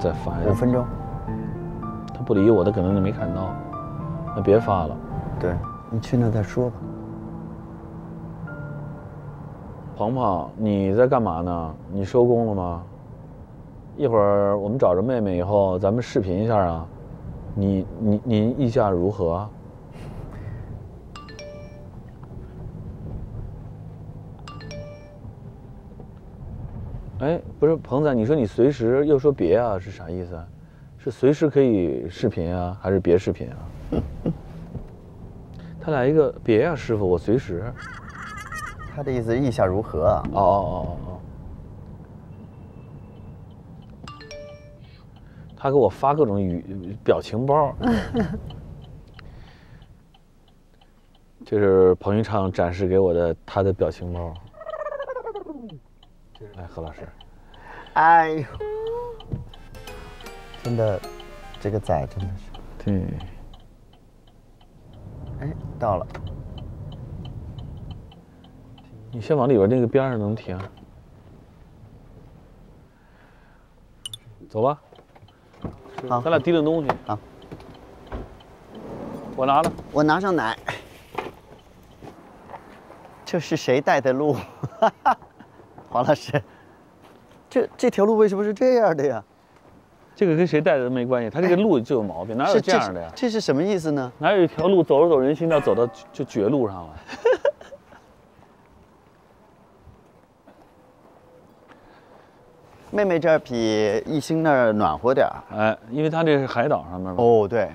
再发5分钟，他不理我，他可能就没看到，那别发了。对，你去那再说吧。鹏鹏，你在干嘛呢？你收工了吗？一会儿我们找着妹妹以后，咱们视频一下啊。您意下如何？哎，不是彭仔，你说你随时又说别啊，是啥意思啊？是随时可以视频啊，还是别视频啊？他俩一个别啊，师傅，我随时。他的意思意下如何啊？哦。他给我发各种表情包。这是彭昱畅展示给我的他的表情包。 来，何老师，哎呦，真的，这个仔真的是，对，哎，到了，你先往里边那个边上能停，走吧，好，咱俩提点东西，好，我拿了，我拿上奶，这是谁带的路？黄老师，这条路为什么是这样的呀？这个跟谁带的都没关系，他这个路就有毛病，哪有这样的呀？这是什么意思呢？哪有一条路走着走人行道走到就绝路上了？妹妹这儿比一星那儿暖和点儿，哎，因为它这是海岛上面嘛。哦，对。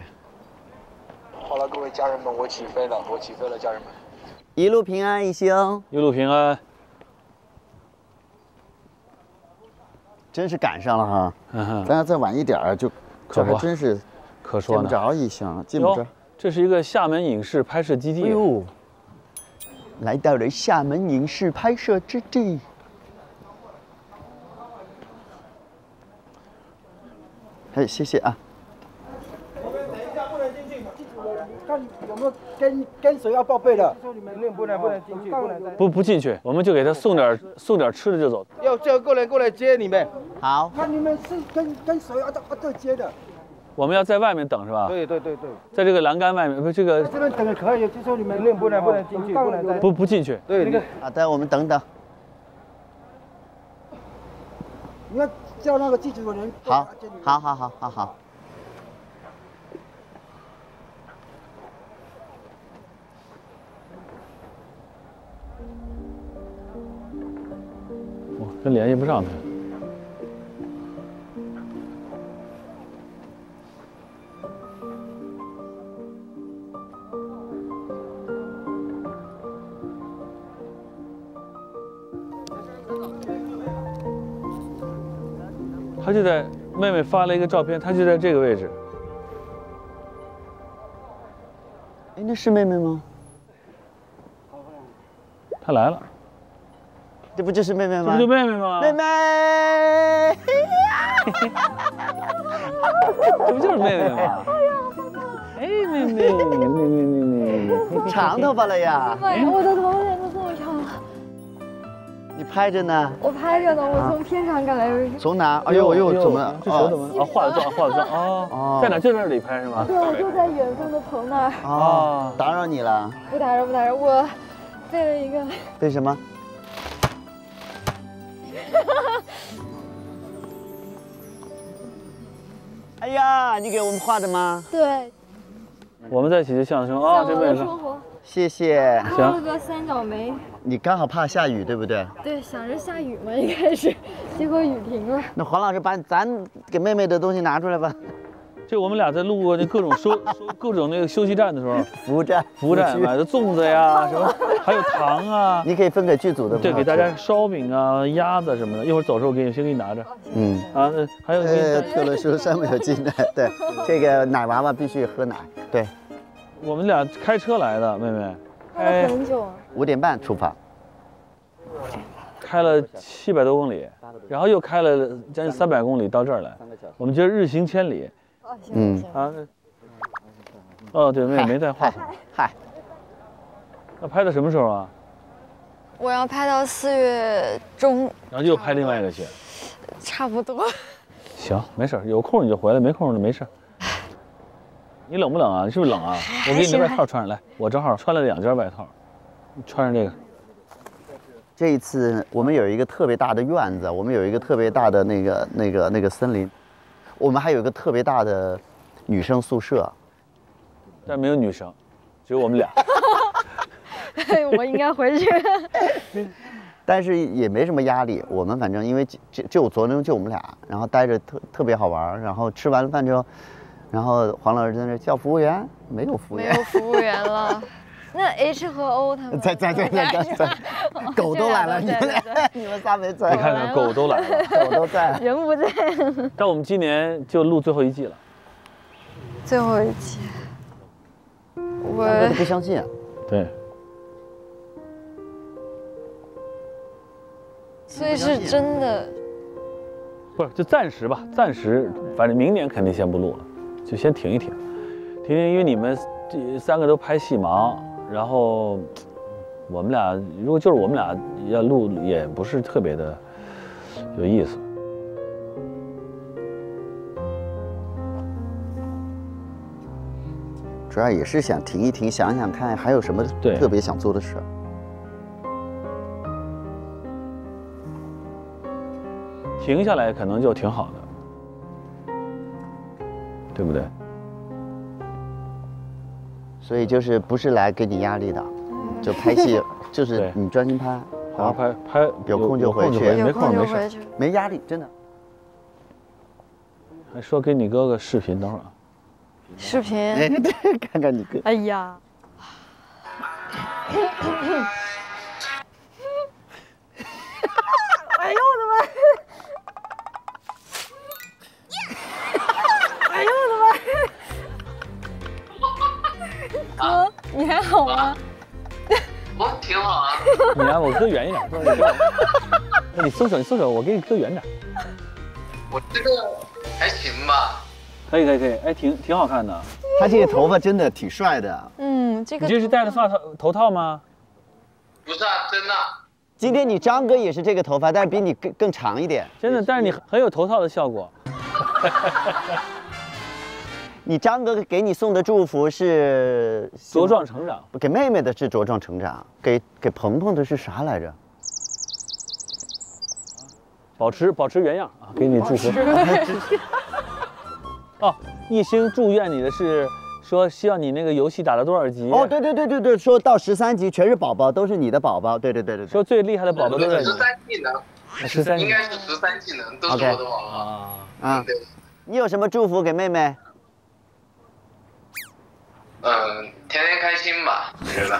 好了，各位家人们，我起飞了，我起飞了，家人们。一路平安，一星。一路平安。真是赶上了哈，咱要再晚一点儿就，这还真是，可说呢。见不着一星，见不着。这是一个厦门影视拍摄基地。哎呦，来到了厦门影视拍摄基地。 哎，谢谢啊！我们等一下不能进去，看有没有跟谁要报备的。不能进去，不进去，我们就给他送点吃的就走。要叫过来接你们。好。看你们是跟谁要接的。我们要在外面等是吧？对。在这个栏杆外面，不，这个这边等可以，就说你们不能进去，不进去。对，那个好的，我们等等。你看。 叫那个剧组的人。好。哇，真联系不上他。他就在妹妹发了一个照片，他就在这个位置。哎，那是妹妹吗？她来了，这不就是妹妹吗？这不就妹妹吗？妹妹，这不就是妹妹吗？哎，妹妹，长头发了呀！对，我的头发都这么长了。 你拍着呢？我拍着呢，我从片场赶来。从哪？哎呦，怎么？这手怎么？啊，化的妆哦。在哪？就在这里拍是吗？对，我就在远方的棚那儿。哦，打扰你了。不打扰，我背了一个。背什么？哎呀，你给我们画的吗？对。我们在一起就像什么啊？这辈子。 谢谢。弄了个三角梅。你刚好怕下雨，对不对？对，想着下雨嘛，一开始，结果雨停了。那黄老师把咱给妹妹的东西拿出来吧。就我们俩在路过那各种休息站的时候，服务站买的粽子呀什么，还有糖啊。你可以分给剧组的。对，给大家烧饼啊、鸭子什么的。一会儿走的时候先给你拿着。嗯。啊，还有。特仑苏山没有鸡蛋。对，这个奶娃娃必须喝奶。对。 我们俩开车来的，妹妹，开了很久，5点半出发，开了700多公里，然后又开了将近300公里到这儿来，我们觉得日行千里。嗯啊，哦对，妹妹没带话筒。嗨，那拍到什么时候啊？我要拍到4月中，然后又拍另外一个去，差不多。行，没事，有空你就回来，没空就没事。 你冷不冷啊？你是不是冷啊？我给你外套穿上来，我正好穿了2件外套，你穿上这个。这一次我们有一个特别大的院子，我们有一个特别大的那个森林，我们还有一个特别大的女生宿舍，但没有女生，只有我们俩。我应该回去。但是也没什么压力，我们反正因为就昨天就我们俩，然后待着特别好玩，然后吃完饭之后。 然后黄老师在那叫服务员，没有服务员了。那 H 和 O 他们在，狗都来了，你们仨没在。你看看，狗都来了，狗都在，人不在。但我们今年就录最后一季了。最后一季，我不相信啊。对。所以是真的。不是，就暂时吧，暂时，反正明年肯定先不录了。 就先停一停，因为你们这3个都拍戏忙，然后我们俩如果就是我们俩要录，也不是特别的有意思。主要也是想停一停，想想看还有什么特别想做的事儿。停下来可能就挺好的，对不对？所以就是不是来给你压力的，就拍戏就是你专心拍，然后拍有空就回去，没空没事，没压力，真的。还说给你哥哥视频，等会儿啊。视频，看看你哥。哎呀。 哎呦我的妈！哎呦我的妈！哥，你还好吗？我挺好啊。你啊，我搁远一点。你松手，你松手，我给你搁远点。我这个还行吧。可以可以可以，哎，挺好看的。他这个头发真的挺帅的。嗯，这个。你这是戴的头套吗？不是啊，真的。 今天你张哥也是这个头发，但是比你更长一点。真的，但是你很有头套的效果。你张哥给你送的祝福是茁壮成长，给妹妹的是茁壮成长，给鹏鹏的是啥来着？保持原样啊，给你祝福。哦，一心祝愿你的是。 说希望你那个游戏打了多少级？哦，对对对对对，说到13级全是宝宝，都是你的宝宝。对对对对，说最厉害的宝宝都是13技能，13应该是13技能都是我的宝宝啊。对，你有什么祝福给妹妹？嗯，天天开心吧，我觉得，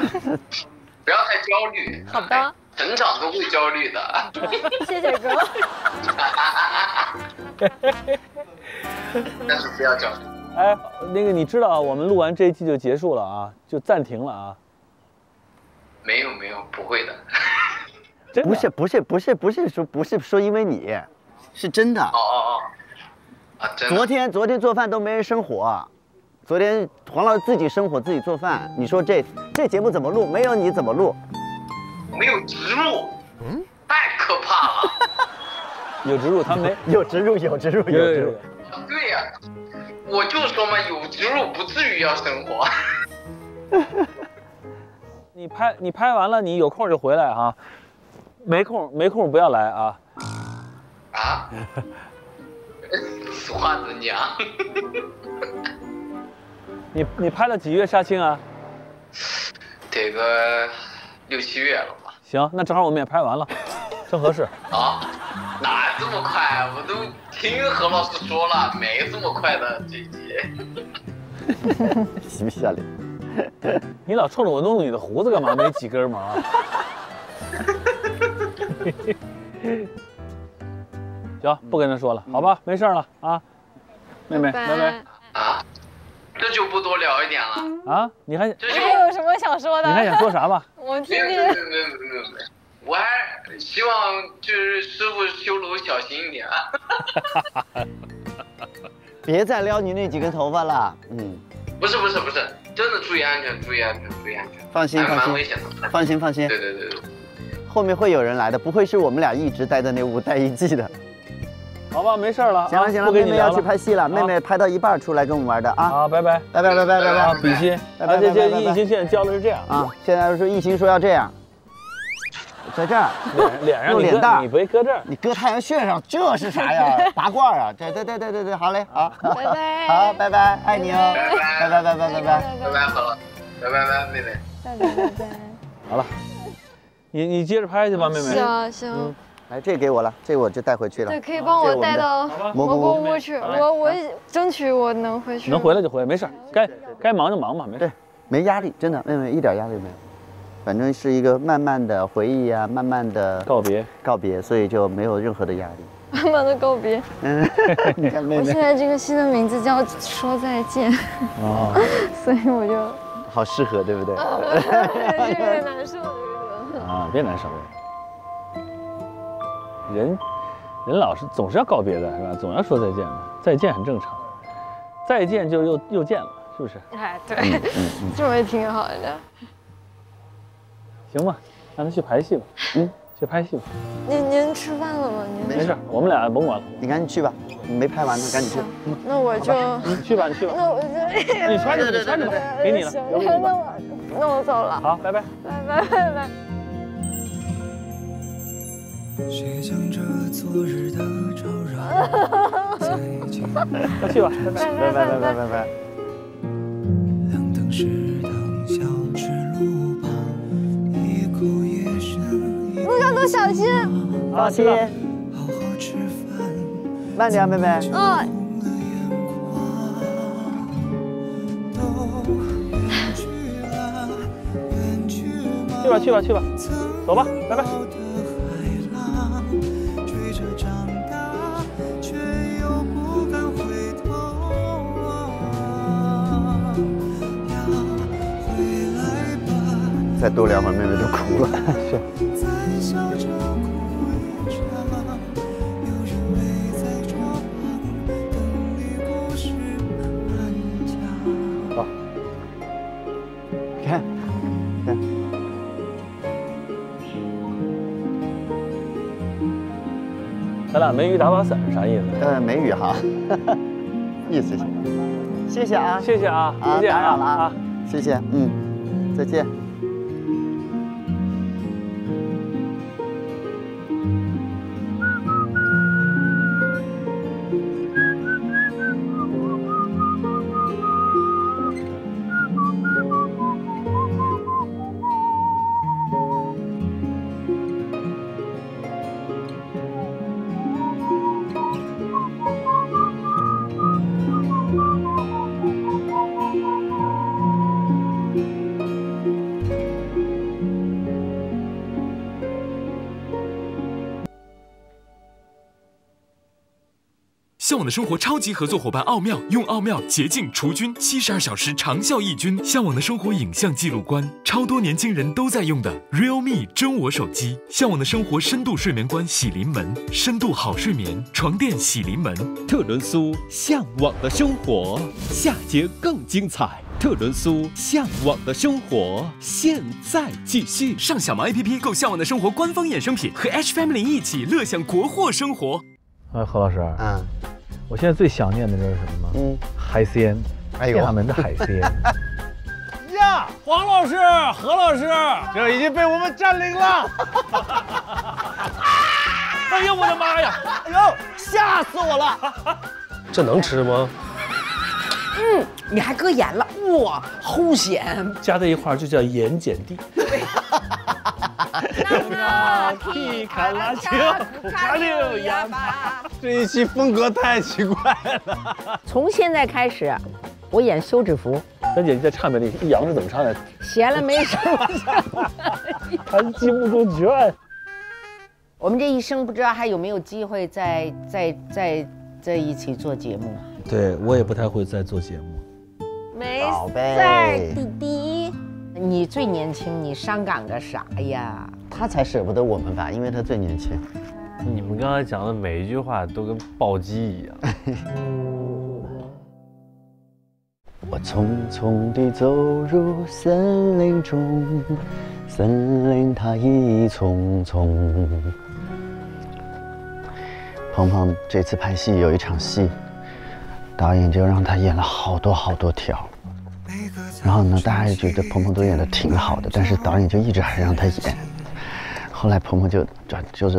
不要太焦虑。好的，成长都会焦虑的。谢谢哥。但是不要焦虑。 哎，那个你知道啊，我们录完这一季就结束了啊，就暂停了啊。没有没有，不会的。真的不是说因为你，是真的。哦哦哦。啊，真的。昨天做饭都没人生火，昨天黄老师自己生火自己做饭。你说这节目怎么录？没有你怎么录？没有植入，嗯，太可怕了。有植入，他没有植入，有植入，有植入。对呀。 我就说嘛，有植入不至于要生活。你拍完了，你有空就回来哈、啊，没空不要来啊。啊？俗话怎讲？你拍了几月杀青啊？这个6、7月了吧？行，那正好我们也拍完了，正合适。啊。 哪这么快？我都听何老师说了，没这么快的这一集。洗不洗脸？你老冲着我弄你的胡子干嘛？没几根毛。行，不跟他说了，好吧，没事了啊。妹妹，拜拜。啊，这就不多聊一点了啊？你还有什么想说的？你还想说啥吧？我听听。没。 我还希望就是师傅修楼小心一点啊！别再撩你那几根头发了。嗯，不是，真的注意安全，注意安全。放心，蛮危险的。放心。对。后面会有人来的，不会是我们俩一直待在那屋待一季的。好吧，没事了。行了，妹妹要去拍戏了，妹妹拍到一半出来跟我们玩的啊。好，拜拜。比心，而且这艺兴现在教的是这样啊，现在说艺兴说要这样。 在这儿，脸上脸蛋，你别搁这儿，你搁太阳穴上，这是啥呀？拔罐啊！对，好嘞，好，拜拜，好，拜拜，爱你哦，拜拜，好了，拜拜，妹妹，拜拜，好了，你接着拍去吧，妹妹，行，来，这给我了，这我就带回去了，对，可以帮我带到蘑菇屋去，我争取我能回去，能回来就回来，没事，该忙就忙吧，没事，没压力，真的，妹妹一点压力没有。 反正是一个慢慢的回忆啊，慢慢的告别，所以就没有任何的压力。慢慢的告别。嗯，你看妹妹。我现在这个新的名字叫说再见。哦。所以我就。好适合，对不对？有点难受。啊，别难受。人老是总是要告别的是吧？总要说再见的，再见很正常。再见就又见了，是不是？哎，对，这么也挺好的。 行吧，让他去拍戏吧。嗯，去拍戏吧。您吃饭了吗？您没事，我们俩甭管了。你赶紧去吧，你没拍完呢，赶紧去。那我就你去吧，那我就你穿着，给你了。那我走了。好，拜拜。拜拜。快去吧，拜拜拜拜拜。路上多小心，放心。慢点，妹妹。嗯。 去吧去吧去吧，走吧，拜拜。再多聊会儿，妹妹就哭了。是。 咱俩梅雨打把伞是啥意思？梅雨哈，意思是，谢谢啊，谢谢啊，啊，打扰了啊，谢谢，嗯，再见。向往的生活超级合作伙伴奥妙，用奥妙洁净除菌，72小时长效抑菌。向往的生活影像记录观，超多年轻人都在用的 Realme 真我手机。向往的生活深度睡眠观洗临门，深度好睡眠床垫洗临门。特仑苏向往的生活，下节更精彩。特仑苏向往的生活，现在继续。上小毛 APP 购向往的生活官方衍生品，和 H Family 一起乐享国货生活。哎，何老师，嗯。 我现在最想念的就是什么吗？嗯，海鲜，天安门的海鲜。呀，黄老师、何老师，这已经被我们占领了！哎呀，我的妈呀！哎呦，吓死我了！这能吃吗？嗯，你还搁盐了，哇，齁咸！加在一块儿就叫盐碱地。皮卡拉丘，卡六亚巴。这一期风格太奇怪了。从现在开始，我演休止符。丹姐，你再唱遍那羊是怎么唱的？闲了没事儿，还记不住全。我们这一生不知道还有没有机会再一起做节目。对我也不太会再做节目。没事，弟弟。 你最年轻，你伤感个啥呀？他才舍不得我们吧，因为他最年轻。你们刚才讲的每一句话都跟暴击一样。我匆匆地走入森林中，森林它一丛丛。彭彭这次拍戏有一场戏，导演就让他演了好多好多条。 然后呢，大家也觉得彭彭都演得挺好的，但是导演就一直还让他演。后来彭彭就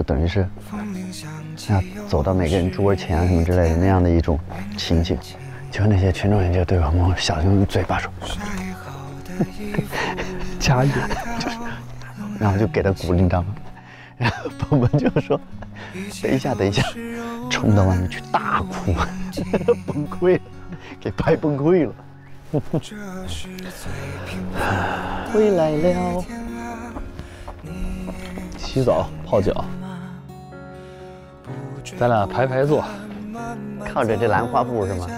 等于是，那走到每个人桌前啊什么之类的那样的一种情景，就那些群众演就对彭彭小用嘴巴说，加油，就是，然后就给他鼓励，你知道吗？然后彭彭就说，等一下，等一下，冲到外面去大哭，崩溃了，给拍崩溃了。 回来了，洗澡泡脚，咱俩排排坐，靠着这兰花布是吗？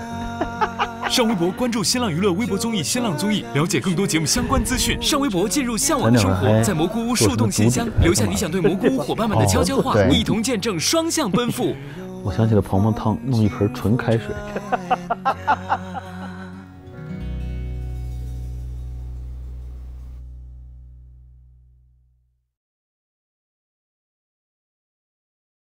上微博关注新浪娱乐微博综艺新浪综艺，了解更多节目相关资讯。上微博进入向往的生活，在蘑菇屋树洞信箱留下你想对蘑菇屋伙伴们的悄悄话，一同见证双向奔赴。我想起了鹏鹏汤弄一盆纯开水。